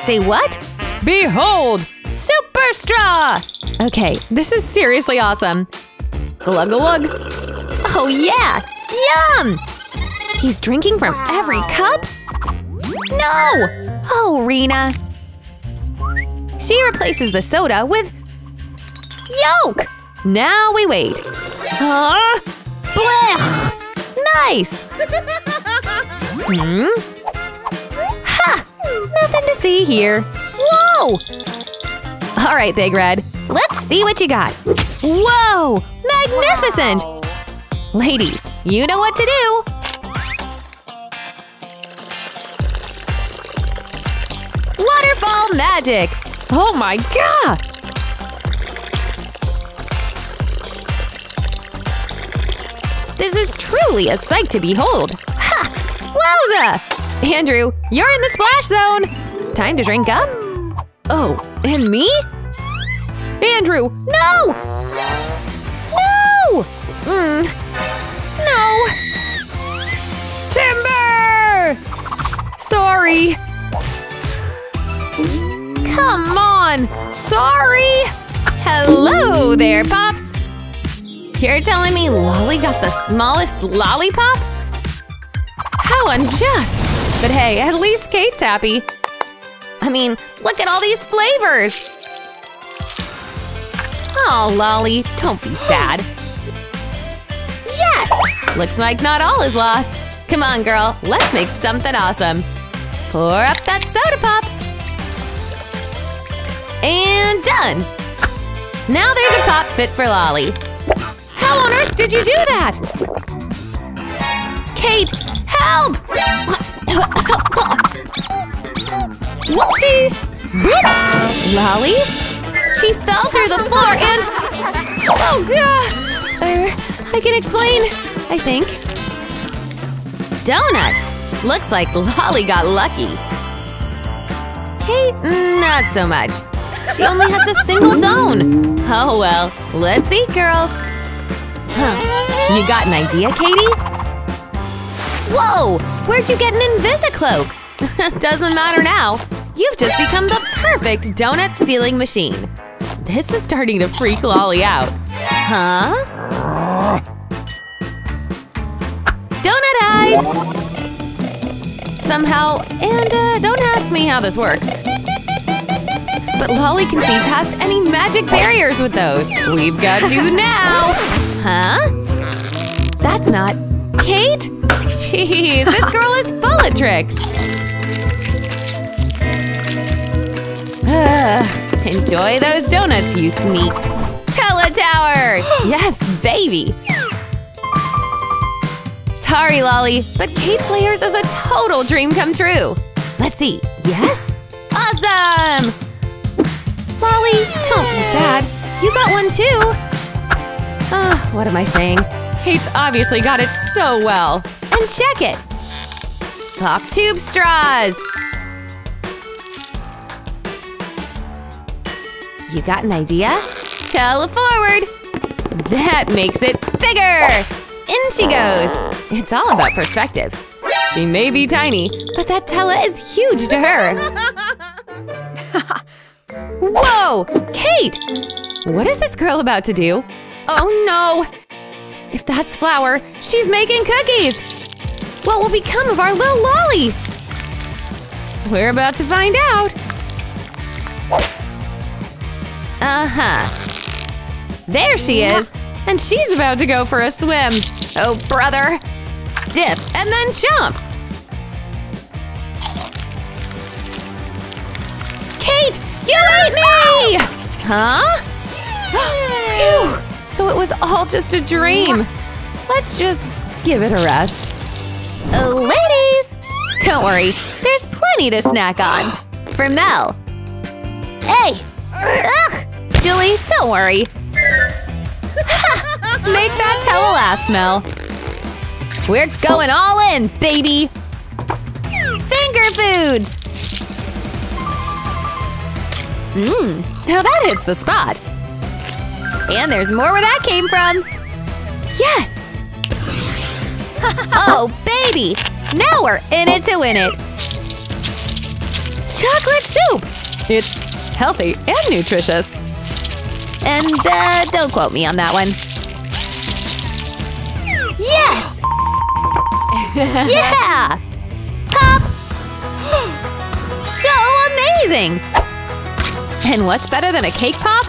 Say what? Behold! Super straw! Okay, this is seriously awesome. Glug-a-lug! Oh yeah! Yum! He's drinking from every cup? No! Oh, Rena! She replaces the soda with… yolk! Now we wait. Nice! Hmm? Ha! Nothing to see here. Whoa! Alright, Big Red. Let's see what you got. Whoa! Magnificent! Wow. Ladies, you know what to do! Waterfall magic! Oh my god! This is truly a sight to behold! Ha! Wowza! Andrew, you're in the splash zone! Time to drink up? Oh, and me? Andrew, no! No! Mm. No! Timber! Sorry! Come on! Sorry! Hello there, Pops! You're telling me Lolly got the smallest lollipop? How unjust! But hey, at least Kate's happy. I mean, look at all these flavors! Oh, Lolly, don't be sad. Yes! Looks like not all is lost. Come on, girl, let's make something awesome. Pour up that soda pop! And done! Now there's a pop fit for Lolly. How on earth did you do that? Kate, help! Whoopsie! Lolly? She fell through the floor and… oh god! I can explain, I think. Donuts! Looks like Lolly got lucky. Kate, not so much. She only has a single donut. Oh well, let's eat, girls. Huh. You got an idea, Katie? Whoa! Where'd you get an Invisicloak? Doesn't matter now. You've just become the perfect donut-stealing machine. This is starting to freak Lolly out. Huh? Donut eyes! Somehow, and don't ask me how this works. But Lolly can see past any magic barriers with those. We've got you now! Huh? That's not… Kate? Jeez, this girl is full of tricks! Enjoy those donuts, you sneak! Teletower! Yes, baby! Sorry, Lolly, but Kate's layers is a total dream come true! Let's see, yes? Awesome! Lolly, don't be sad. You got one, too! What am I saying? Kate's obviously got it so well! And check it! Pop tube straws! You got an idea? Tell forward! That makes it bigger! In she goes! It's all about perspective. She may be tiny, but that Tella is huge to her! Whoa! Kate! What is this girl about to do? Oh no! If that's flour, she's making cookies! What will become of our little Lolly? We're about to find out! Uh-huh. There she is! And she's about to go for a swim! Oh, brother! Dip and then jump! Kate! You ate me! Huh? Phew! So it was all just a dream! Let's just give it a rest. Oh, ladies! Don't worry, there's plenty to snack on. For Mel. Hey! Ugh! Julie, don't worry. Make that towel last, Mel. We're going all in, baby! Finger foods! Mmm, now that hits the spot. And there's more where that came from. Yes! Oh, baby! Now we're in it to win it! Chocolate soup! It's healthy and nutritious. And, don't quote me on that one. Yes! Yeah! Pop! So amazing! And what's better than a cake pop?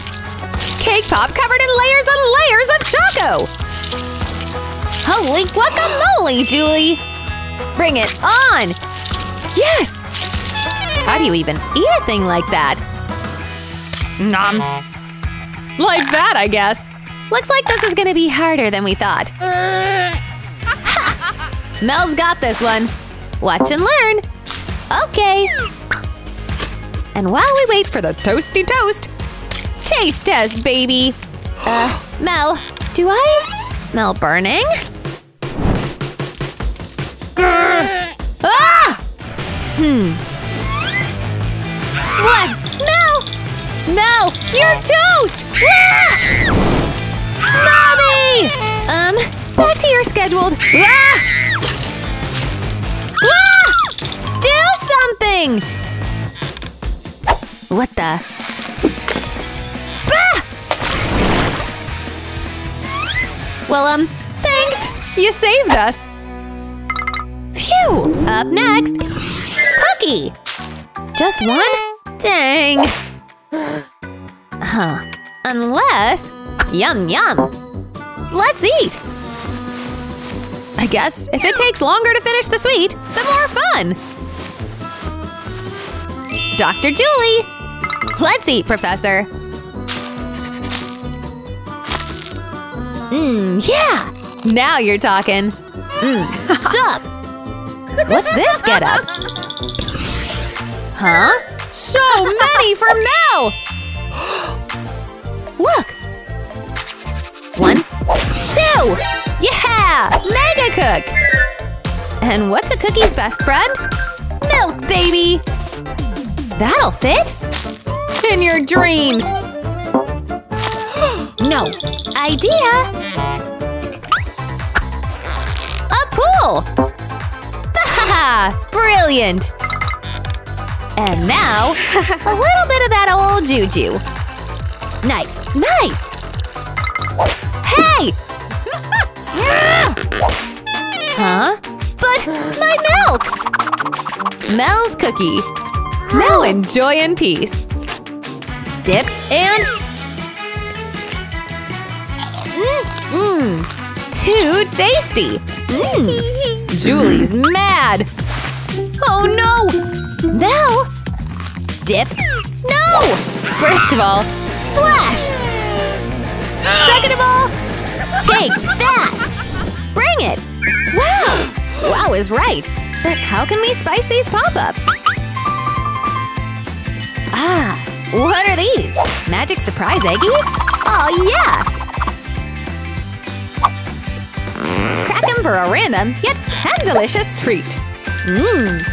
Cake pop covered in layers and layers of choco! Holy guacamole, Julie! Bring it on! Yes! How do you even eat a thing like that? Nom! Like that, I guess. Looks like this is gonna be harder than we thought. Ha! Mel's got this one. Watch and learn! Okay! And while we wait for the toasty toast… Taste test, baby! Mel, do I smell burning? Ah! What? No! No! You're toast! Ah! Mommy! Back to your scheduled… Ah! Ah! Do something! What the… Ah! Well, thanks! You saved us! Phew! Up next… Cookie! Just one? Dang! Huh. Unless… Yum yum! Let's eat! I guess if it takes longer to finish the sweet, the more fun! Dr. Julie! Let's eat, Professor! Mmm, yeah! Now you're talking! Mmm, sup! What's this getup? Huh? So many for Mel! Look! One, two! Yeah! Mega cook! And what's a cookie's best friend? Milk, baby! That'll fit! In your dreams! No! Idea! A pool! Brilliant! And now, a little bit of that old juju. Nice, nice! Hey! Huh? But my milk! Mel's cookie. Now enjoy in peace. Dip and… Mmm! Too tasty! Mmm! Julie's mad! Oh no! Mel! Dip! No! First of all, splash! Second of all, take that! Bring it! Wow! Wow is right! But how can we spice these pop-ups? Ah! What are these? Magic surprise eggies? Oh yeah! Crack them for a random yet pan-delicious treat. Mmm.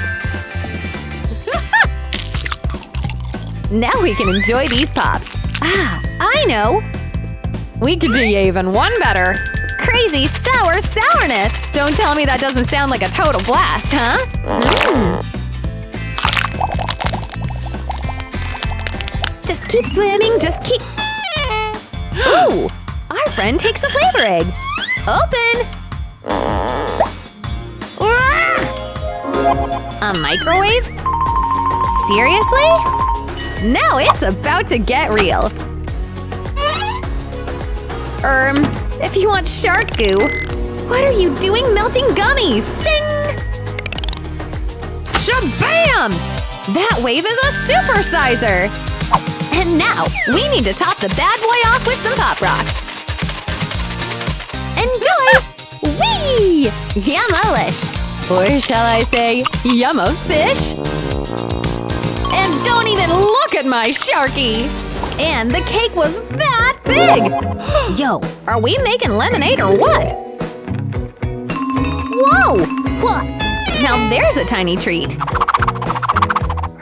Now we can enjoy these pops. Ah, I know. We could do even one better. Crazy sour sourness. Don't tell me that doesn't sound like a total blast, huh? Mmm. Just keep swimming. Just keep. Ooh! Our friend takes the flavor egg! Open! A microwave? Seriously? Now it's about to get real! If you want shark goo… What are you doing melting gummies? Ding! Shabam! That wave is a supersizer! And now, we need to top the bad boy off with some Pop Rocks! Enjoy! Whee! Yum-a-lish! Or shall I say, yum-a-fish? And don't even look at my sharky! And the cake was that big! Yo, are we making lemonade or what? Whoa! Huh. Now there's a tiny treat!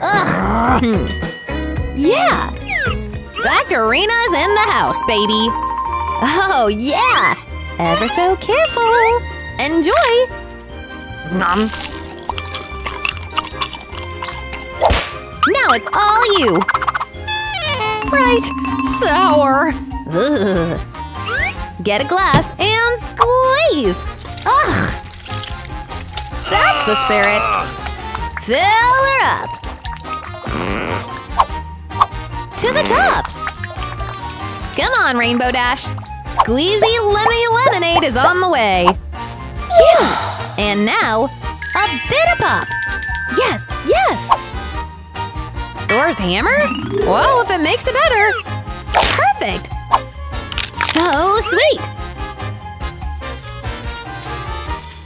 Ugh! Yeah! Dr. Rena's in the house, baby! Oh, yeah! Ever so careful! Enjoy! Nom! Now it's all you! Right! Sour! Ugh. Get a glass and squeeze! Ugh! That's the spirit! Fill her up! To the top! Come on, Rainbow Dash! Squeezy lemmy lemonade is on the way! Yeah! And now, a bit of pop! Yes! Yes! Thor's hammer? Well, if it makes it better! Perfect! So sweet!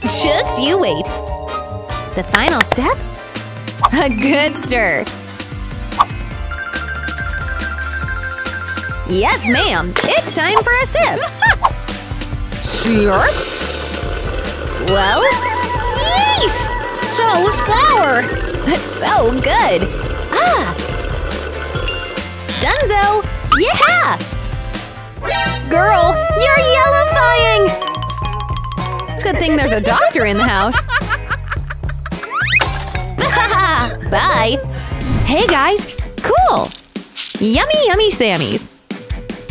Just you wait! The final step? A good stir! Yes, ma'am! It's time for a sip! Sure? Well? Yeesh! So sour! But so good! Ah! Dunzo! Yeah! Girl, you're yellowfying! Good thing there's a doctor in the house! Bye! Hey guys! Cool! Yummy yummy Sammies!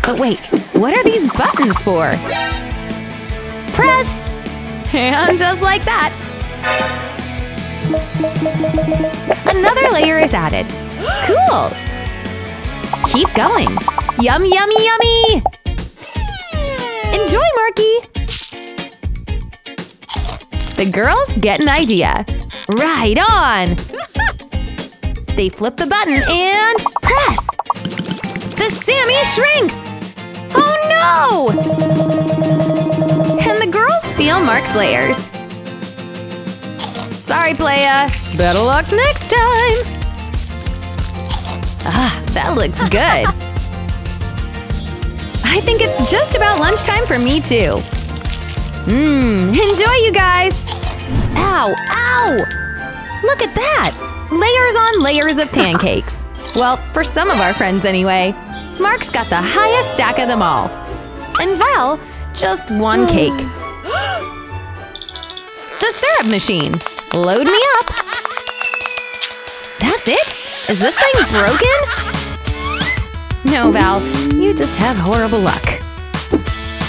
But wait, what are these buttons for? Press! And just like that! Another layer is added! Cool! Keep going! Yum yummy yummy! Enjoy, Marky! The girls get an idea! Right on! They flip the button and… press! The Sammy shrinks! Oh no! And the girls steal Mark's layers. Sorry, Playa. Better luck next time! Ah, that looks good. I think it's just about lunchtime for me too. Enjoy you guys! Ow! Ow! Look at that! Layers on layers of pancakes. Well, for some of our friends anyway. Mark's got the highest stack of them all. And Val, just one cake. The syrup machine. Load me up. That's it? Is this thing broken? No, Val. You just have horrible luck.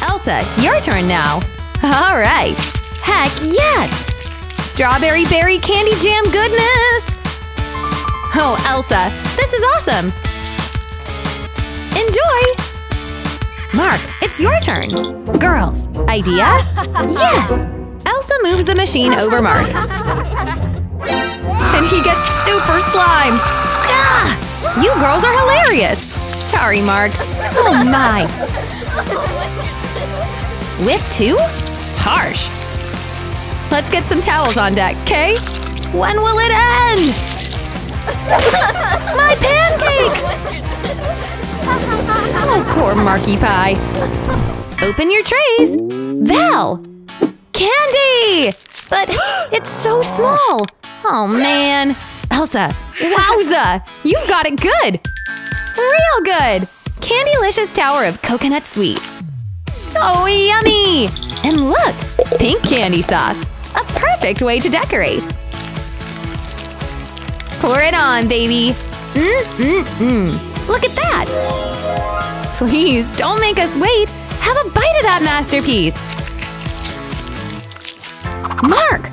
Elsa, your turn now. All right. Heck yes! Strawberry berry candy jam goodness! Oh, Elsa, this is awesome! Enjoy! Mark, it's your turn! Girls, idea? Yes! Elsa moves the machine over Mark. And he gets super slime! Ah! You girls are hilarious! Sorry, Mark. Oh my! Whip two? Harsh! Let's get some towels on deck, okay? When will it end? My pancakes! Oh, poor Markie Pie. Open your trays! Val! Candy! But it's so small! Oh, man! Elsa! Wowza! You've got it good! Real good! Candylicious tower of coconut sweets. So yummy! And look! Pink candy sauce! A perfect way to decorate! Pour it on, baby! Look at that! Please, don't make us wait! Have a bite of that masterpiece! Mark!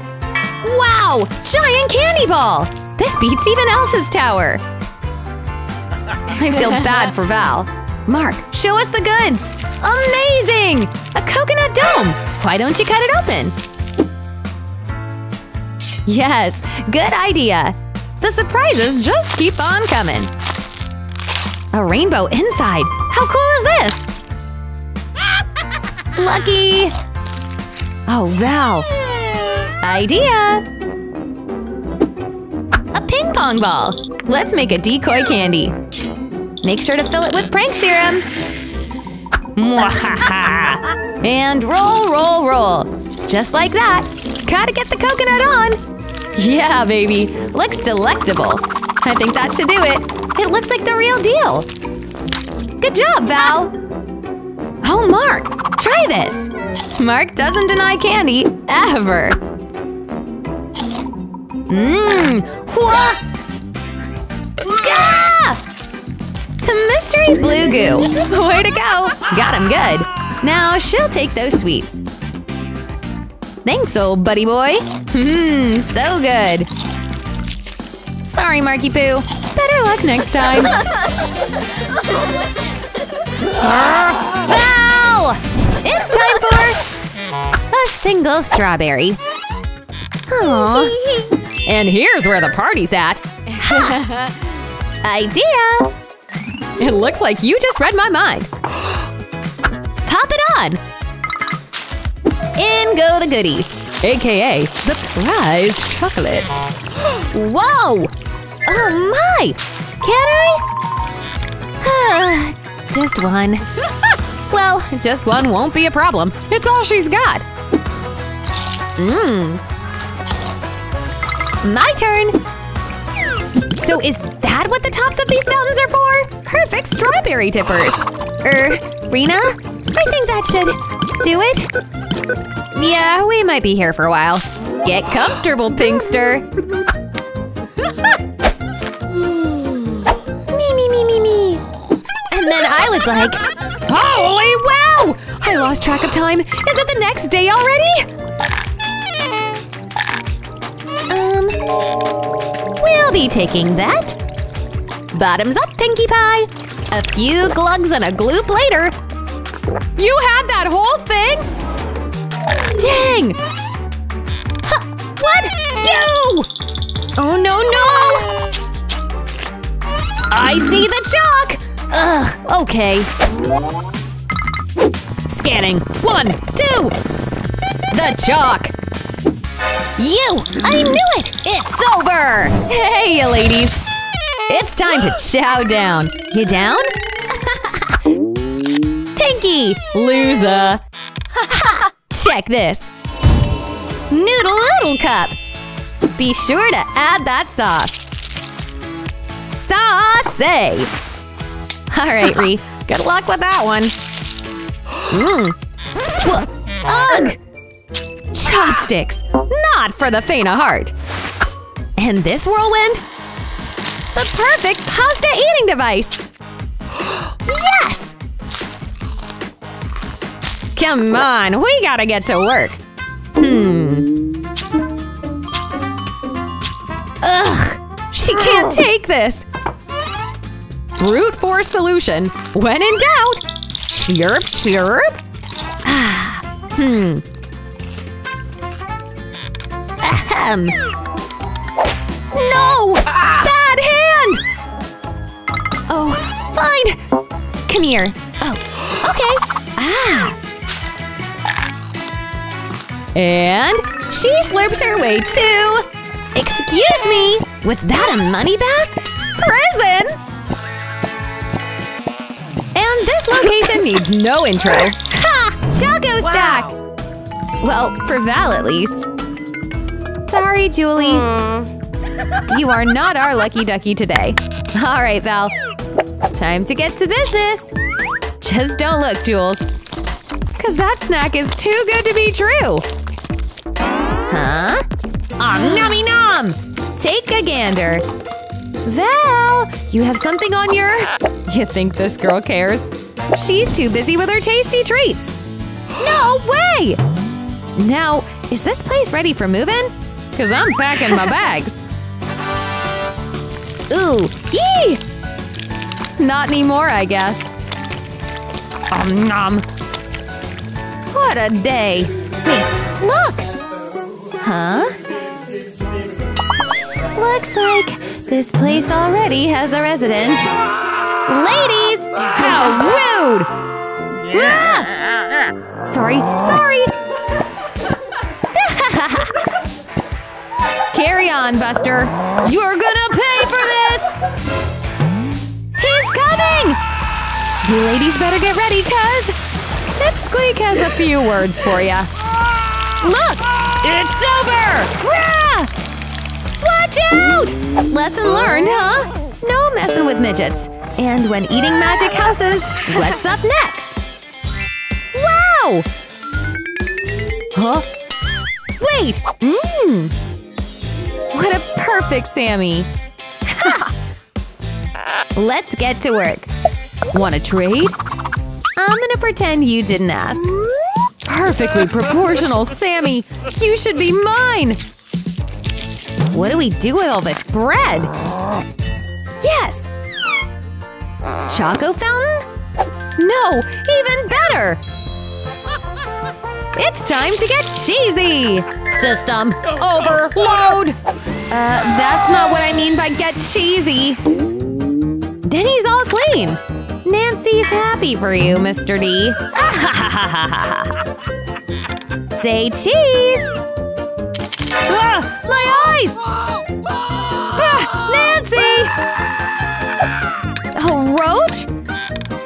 Wow! Giant candy ball! This beats even Elsa's tower! I feel bad for Val. Mark, show us the goods! Amazing! A coconut dome! Why don't you cut it open? Yes, good idea! The surprises just keep on coming! A rainbow inside! How cool is this? Lucky! Oh, Val! Idea! A ping pong ball! Let's make a decoy candy! Make sure to fill it with prank serum! Mwahaha! And roll, roll, roll! Just like that! Gotta get the coconut on! Yeah, baby! Looks delectable! I think that should do it! It looks like the real deal! Good job, Val! Oh, Mark! Try this! Mark doesn't deny candy, ever! Mmm! What? Gah! The mystery blue goo! Way to go! Got him good! Now she'll take those sweets. Thanks, old buddy boy! Mmm, so good! Sorry, Marky Poo. Better luck next time. Val! It's time for… a single strawberry. Aww. And here's where the party's at. Ha. Idea! It looks like you just read my mind. Pop it on! In go the goodies. AKA the prized chocolates. Whoa! Oh my! Can I? Just one. Well, just one won't be a problem. It's all she's got. Mmm. My turn! So is that what the tops of these fountains are for? Perfect strawberry dippers! Rena? I think that should… do it? Yeah, we might be here for a while. Get comfortable, Pinkster! Me. And then I was like… holy wow! I lost track of time! Is it the next day already? We'll be taking that. Bottoms up, Pinkie Pie! A few glugs and a gloop later! You had that whole thing?! Dang! Huh, what? You! Oh no! I see the chalk! Ugh, okay. Scanning. 1, 2! The chalk! You! I knew it! It's over! Hey, you ladies! It's time to chow down. You down? Pinky! Loser! Check this! Noodle-oodle cup! Be sure to add that sauce. Sauce-ay! Alright, Ree. Good luck with that one. Mmm. Ugh! Chopsticks! Not for the faint of heart! And this whirlwind? The perfect pasta eating device! Yes! Come on, we gotta get to work! Ugh! She can't take this! Brute force solution! When in doubt! Chirp, chirp! No! Bad hand! Oh, fine! Come here. Oh, okay. Ah! And she slurps her way to… excuse me! Was that a money bath? Prison! And this location needs no intro. Ha! Choco stack! Wow. Well, for Val at least. Sorry, Julie. You are not our lucky ducky today. Alright, Val. Time to get to business. Just don't look, Jules. Cause that snack is too good to be true. Huh? Aw, nummy nom! Take a gander. Val, you have something on your… you think this girl cares? She's too busy with her tasty treats! No way! Now, is this place ready for moving? 'Cause I'm packing my bags! Ooh! Yee! Not anymore, I guess. Nom! What a day! Wait, look! Huh? Looks like this place already has a resident. Ladies! How rude! Ah! Sorry! Carry on, Buster! You're gonna pay for this! He's coming! You ladies better get ready, 'cause Pipsqueak has a few words for ya. Look! It's over! Rah! Watch out! Lesson learned, huh? No messing with midgets. And when eating magic houses, what's up next? Wow! Huh? Wait! Mmm! What a perfect Sammy! Ha! Let's get to work. Wanna trade? I'm gonna pretend you didn't ask. Perfectly proportional Sammy! You should be mine! What do we do with all this bread? Yes! Choco fountain? No! Even better! It's time to get cheesy! System overload! That's not what I mean by get cheesy! Denny's all clean! Nancy's happy for you, Mr. D! Say cheese! Ah, my eyes! Ah, Nancy! Oh, Roach?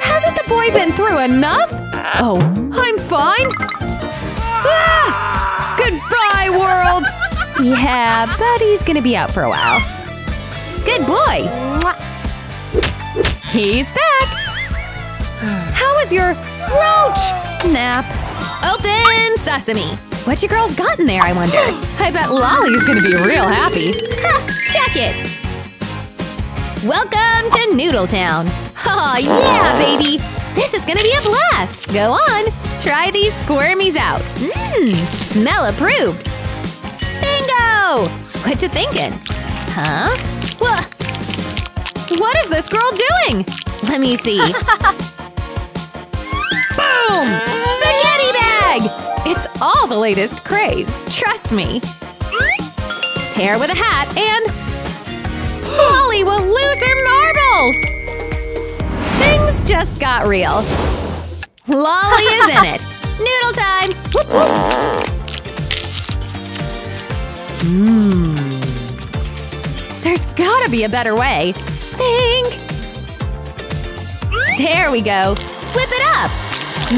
Hasn't the boy been through enough? Oh, I'm fine! Ah! Goodbye, world! Yeah, Buddy's gonna be out for a while. Good boy! He's back! How was your roach nap? Open sesame! What you girls got in there, I wonder? I bet Lolly's gonna be real happy. Ha! Check it! Welcome to Noodle Town! Aw, yeah, baby! This is gonna be a blast! Go on! Try these squirmies out! Mmm! Smell approved! Bingo! What you thinkin'? Huh? What is this girl doing? Let me see… Boom! Spaghetti bag! It's all the latest craze, trust me! Hair with a hat and… Molly will lose her marbles! Things just got real. Lolly is in it! Noodle time! Mmm. There's gotta be a better way. Think! There we go! Whip it up!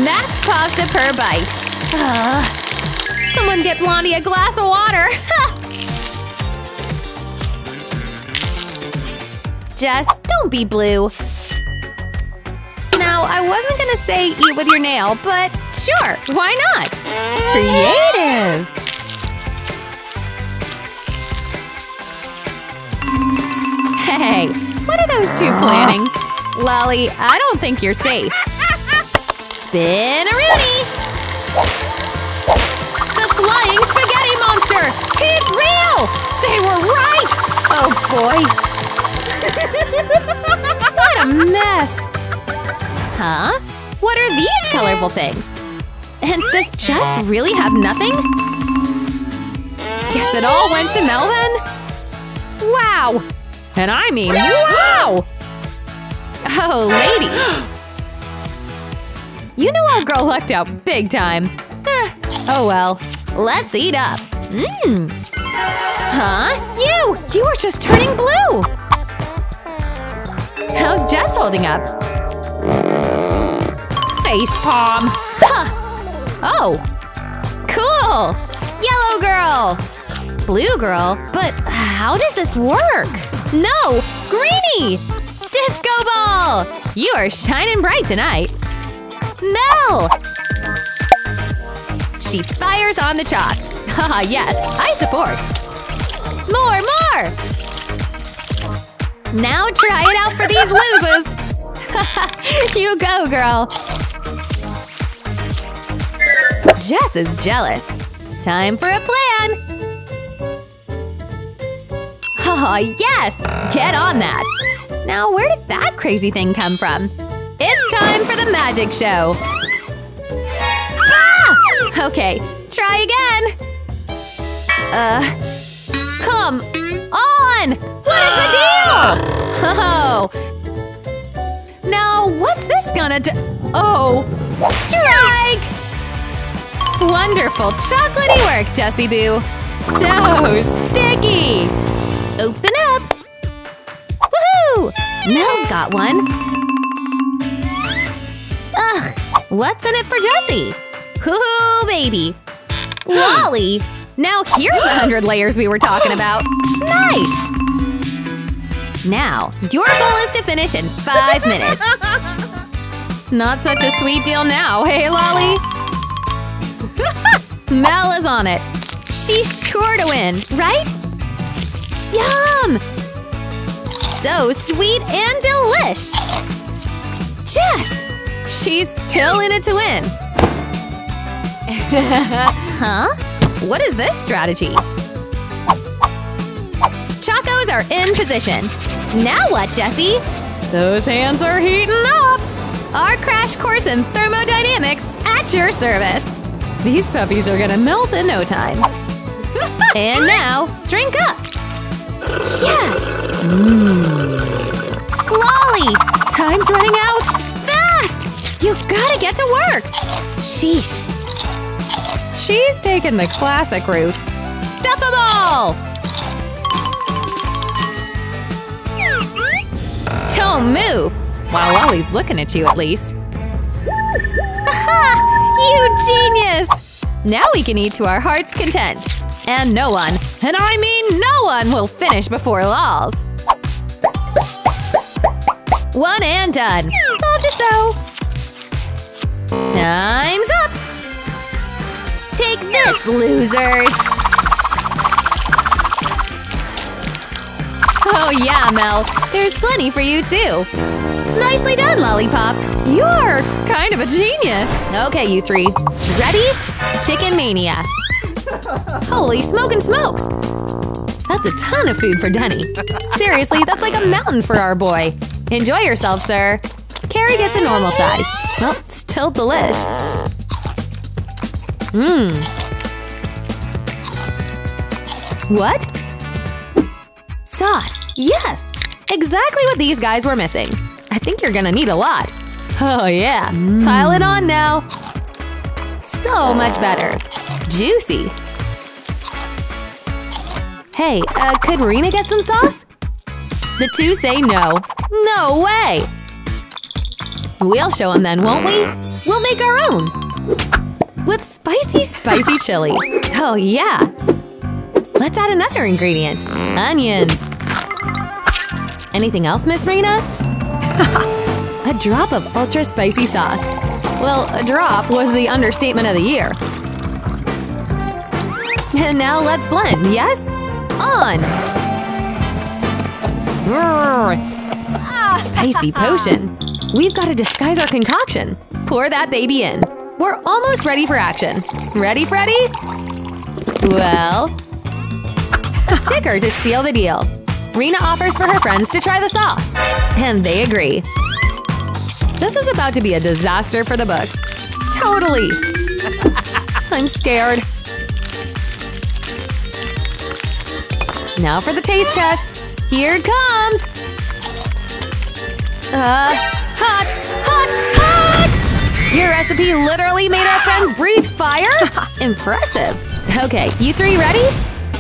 Max pasta per bite. Someone get Blondie a glass of water! Just don't be blue. Now, I wasn't gonna say eat with your nail, but sure, why not? Creative! Hey, what are those two planning? Lolly, I don't think you're safe. Spin-a-rooney! The flying spaghetti monster! He's real! They were right! Oh boy! What a mess! Huh? What are these colorful things? And does Jess really have nothing? Guess it all went to Melvin? Wow! And I mean wow! Oh, ladies! You know our girl lucked out big time. Oh well. Let's eat up. Mmm! Huh? You are just turning blue! How's Jess holding up? Face palm. Huh. Oh. Cool. Yellow girl. Blue girl. But how does this work? No. Greenie. Disco ball. You are shining bright tonight. Mel. She fires on the chalk. Haha, yes. I support. More. Now try it out for these losers. You go, girl! Jess is jealous. Time for a plan! Oh, yes! Get on that! Now, where did that crazy thing come from? It's time for the magic show! Ah! Okay, try again! Come on! What is the deal? Oh! Now, what's this gonna do? Oh! Strike! Wonderful chocolatey work, Jessie Boo! So sticky! Open up! Woohoo! Mel's got one! Ugh! What's in it for Jessie? Woohoo, baby! Lolly! Now here's 100 layers we were talking about! Nice! Now, your goal is to finish in 5 minutes! Not such a sweet deal now, hey Lolly? Mel is on it! She's sure to win, right? Yum! So sweet and delish! Jess! She's still in it to win! Huh? What is this strategy? Chacos are in position. Now what, Jessie? Those hands are heating up! Our crash course in thermodynamics at your service! These puppies are gonna melt in no time. And now, drink up! Yes! Mm. Lolly! Time's running out! Fast! You've gotta get to work! Sheesh! She's taken the classic route. Stuff 'em all! Don't move! While Lolly's looking at you, at least. Aha! You genius! Now we can eat to our heart's content. And no one, and I mean no one, will finish before Lols. One and done. Told you so! Time's up! Take this, losers! Oh yeah, Mel! There's plenty for you, too! Nicely done, Lollipop! You're kind of a genius! Okay, you three. Ready? Chicken mania! Holy smoking smokes! That's a ton of food for Denny! Seriously, that's like a mountain for our boy! Enjoy yourself, sir! Carrie gets a normal size. Well, still delish. Mmm. What? Sauce! Yes! Exactly what these guys were missing. I think you're gonna need a lot. Oh yeah! Mm. Pile it on now! So much better! Juicy! Hey, could Rena get some sauce? The two say no. No way! We'll show them then, won't we? We'll make our own! With spicy, spicy chili. Oh, yeah! Let's add another ingredient. Onions. Anything else, Miss Rena? A drop of ultra-spicy sauce. Well, a drop was the understatement of the year. And now let's blend, yes? On! Brrr. Spicy potion. We've got to disguise our concoction. Pour that baby in. We're almost ready for action. Ready, Freddy? Well… A sticker to seal the deal. Rena offers for her friends to try the sauce. And they agree. This is about to be a disaster for the books. Totally! I'm scared. Now for the taste test. Here it comes! Hot! Hot! Hot! Your recipe literally made our friends breathe fire? Impressive! Okay, you three ready?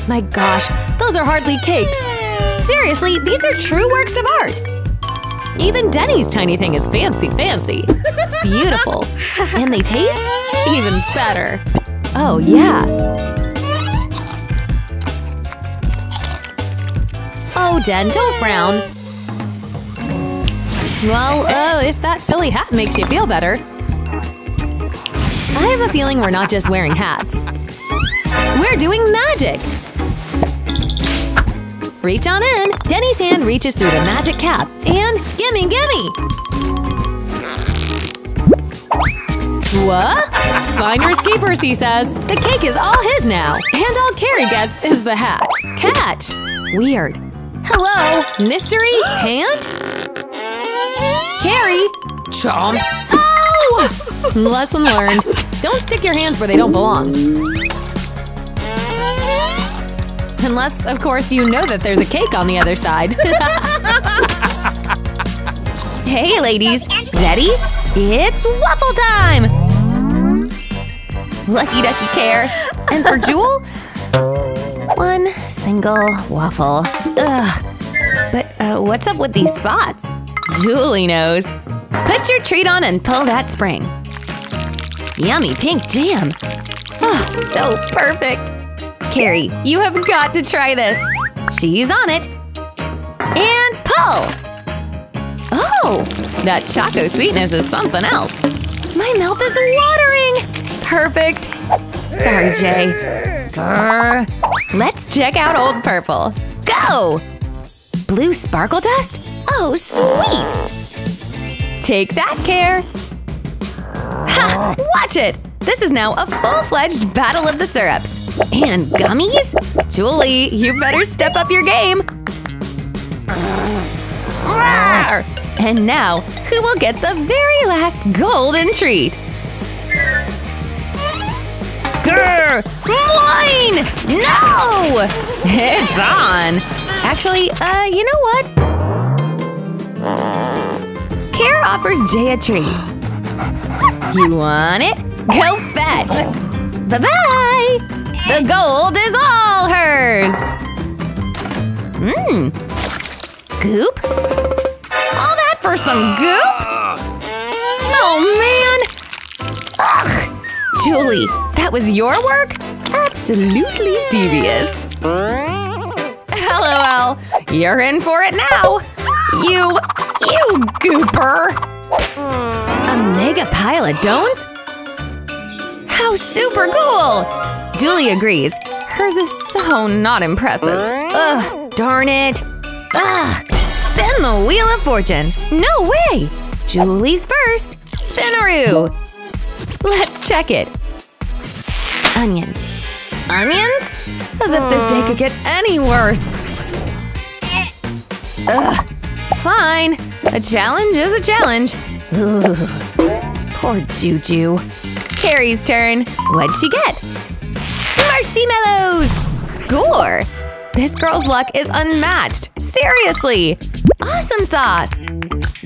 My gosh, those are hardly cakes! Seriously, these are true works of art! Even Denny's tiny thing is fancy, fancy! Beautiful! And they taste? Even better! Oh yeah! Oh, Den, don't frown! Well, if that silly hat makes you feel better… I have a feeling we're not just wearing hats. We're doing magic! Reach on in! Denny's hand reaches through the magic cap and… Gimme, gimme! What? Finders keepers, he says. The cake is all his now. And all Carrie gets is the hat. Catch! Weird. Hello? Mystery? Hand? Carrie? Chomp. Ow! Lesson learned. Don't stick your hands where they don't belong. Unless, of course, you know that there's a cake on the other side. Hey, ladies. Ready? It's waffle time! Lucky ducky care. And for Jewel? One single waffle. Ugh. But what's up with these spots? Julie knows. Put your treat on and pull that spring. Yummy pink jam. Oh, so perfect. Carrie, you have got to try this. She's on it. And pull! Oh, that choco sweetness is something else. My mouth is watering! Perfect. Sorry, Jay. Grr. Let's check out Old Purple. Go! Blue sparkle dust? Oh, sweet! Take that, Care! Ha! Watch it! This is now a full-fledged battle of the syrups. And gummies? Julie, you better step up your game! Rawr! And now, who will get the very last golden treat? Grr! Mine! No! It's on! Actually, you know what? Care offers Jay a treat. You want it? Go fetch! Bye-bye! The gold is all hers! Mmm! Goop? For some goop? Oh, man! Ugh! Julie, that was your work? Absolutely devious. LOL, you're in for it now. You gooper! A mega pile of donuts? How super cool! Julie agrees. Hers is so not impressive. Ugh, darn it. Ugh! Spin the Wheel of Fortune! No way! Julie's first! Spinaroo! Let's check it! Onions. Onions? As if this day could get any worse! Ugh! Fine! A challenge is a challenge! Ooh, poor Juju. Carrie's turn! What'd she get? Marshmallows! Score! This girl's luck is unmatched! Seriously! Awesome sauce!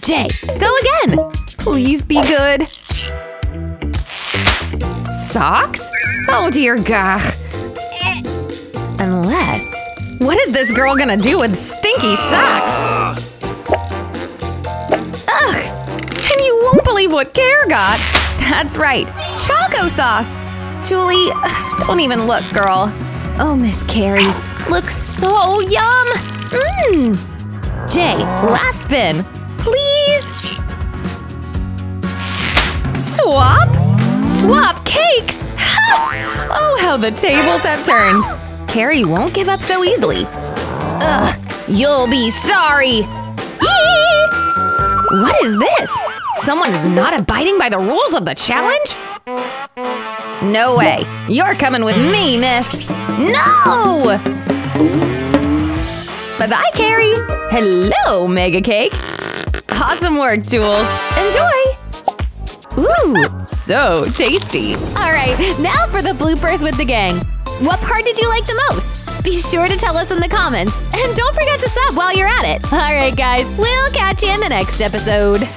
Jay, go again! Please be good! Socks? Oh dear gah! Unless… What is this girl gonna do with stinky socks? Ugh! And you won't believe what Care got! That's right! Choco sauce! Julie, don't even look, girl. Oh, Miss Carrie. Looks so yum! Mmm! Jay, last spin! Please! Swap? Swap cakes? Ha! Oh, how the tables have turned! Carrie won't give up so easily. Ugh! You'll be sorry! Eee! What is this? Someone is not abiding by the rules of the challenge? No way! You're coming with me, miss! No! Bye-bye, Carrie! Hello, Mega Cake! Awesome work, Jules! Enjoy! Ooh, so tasty! Alright, now for the bloopers with the gang! What part did you like the most? Be sure to tell us in the comments! And don't forget to sub while you're at it! Alright, guys, we'll catch you in the next episode!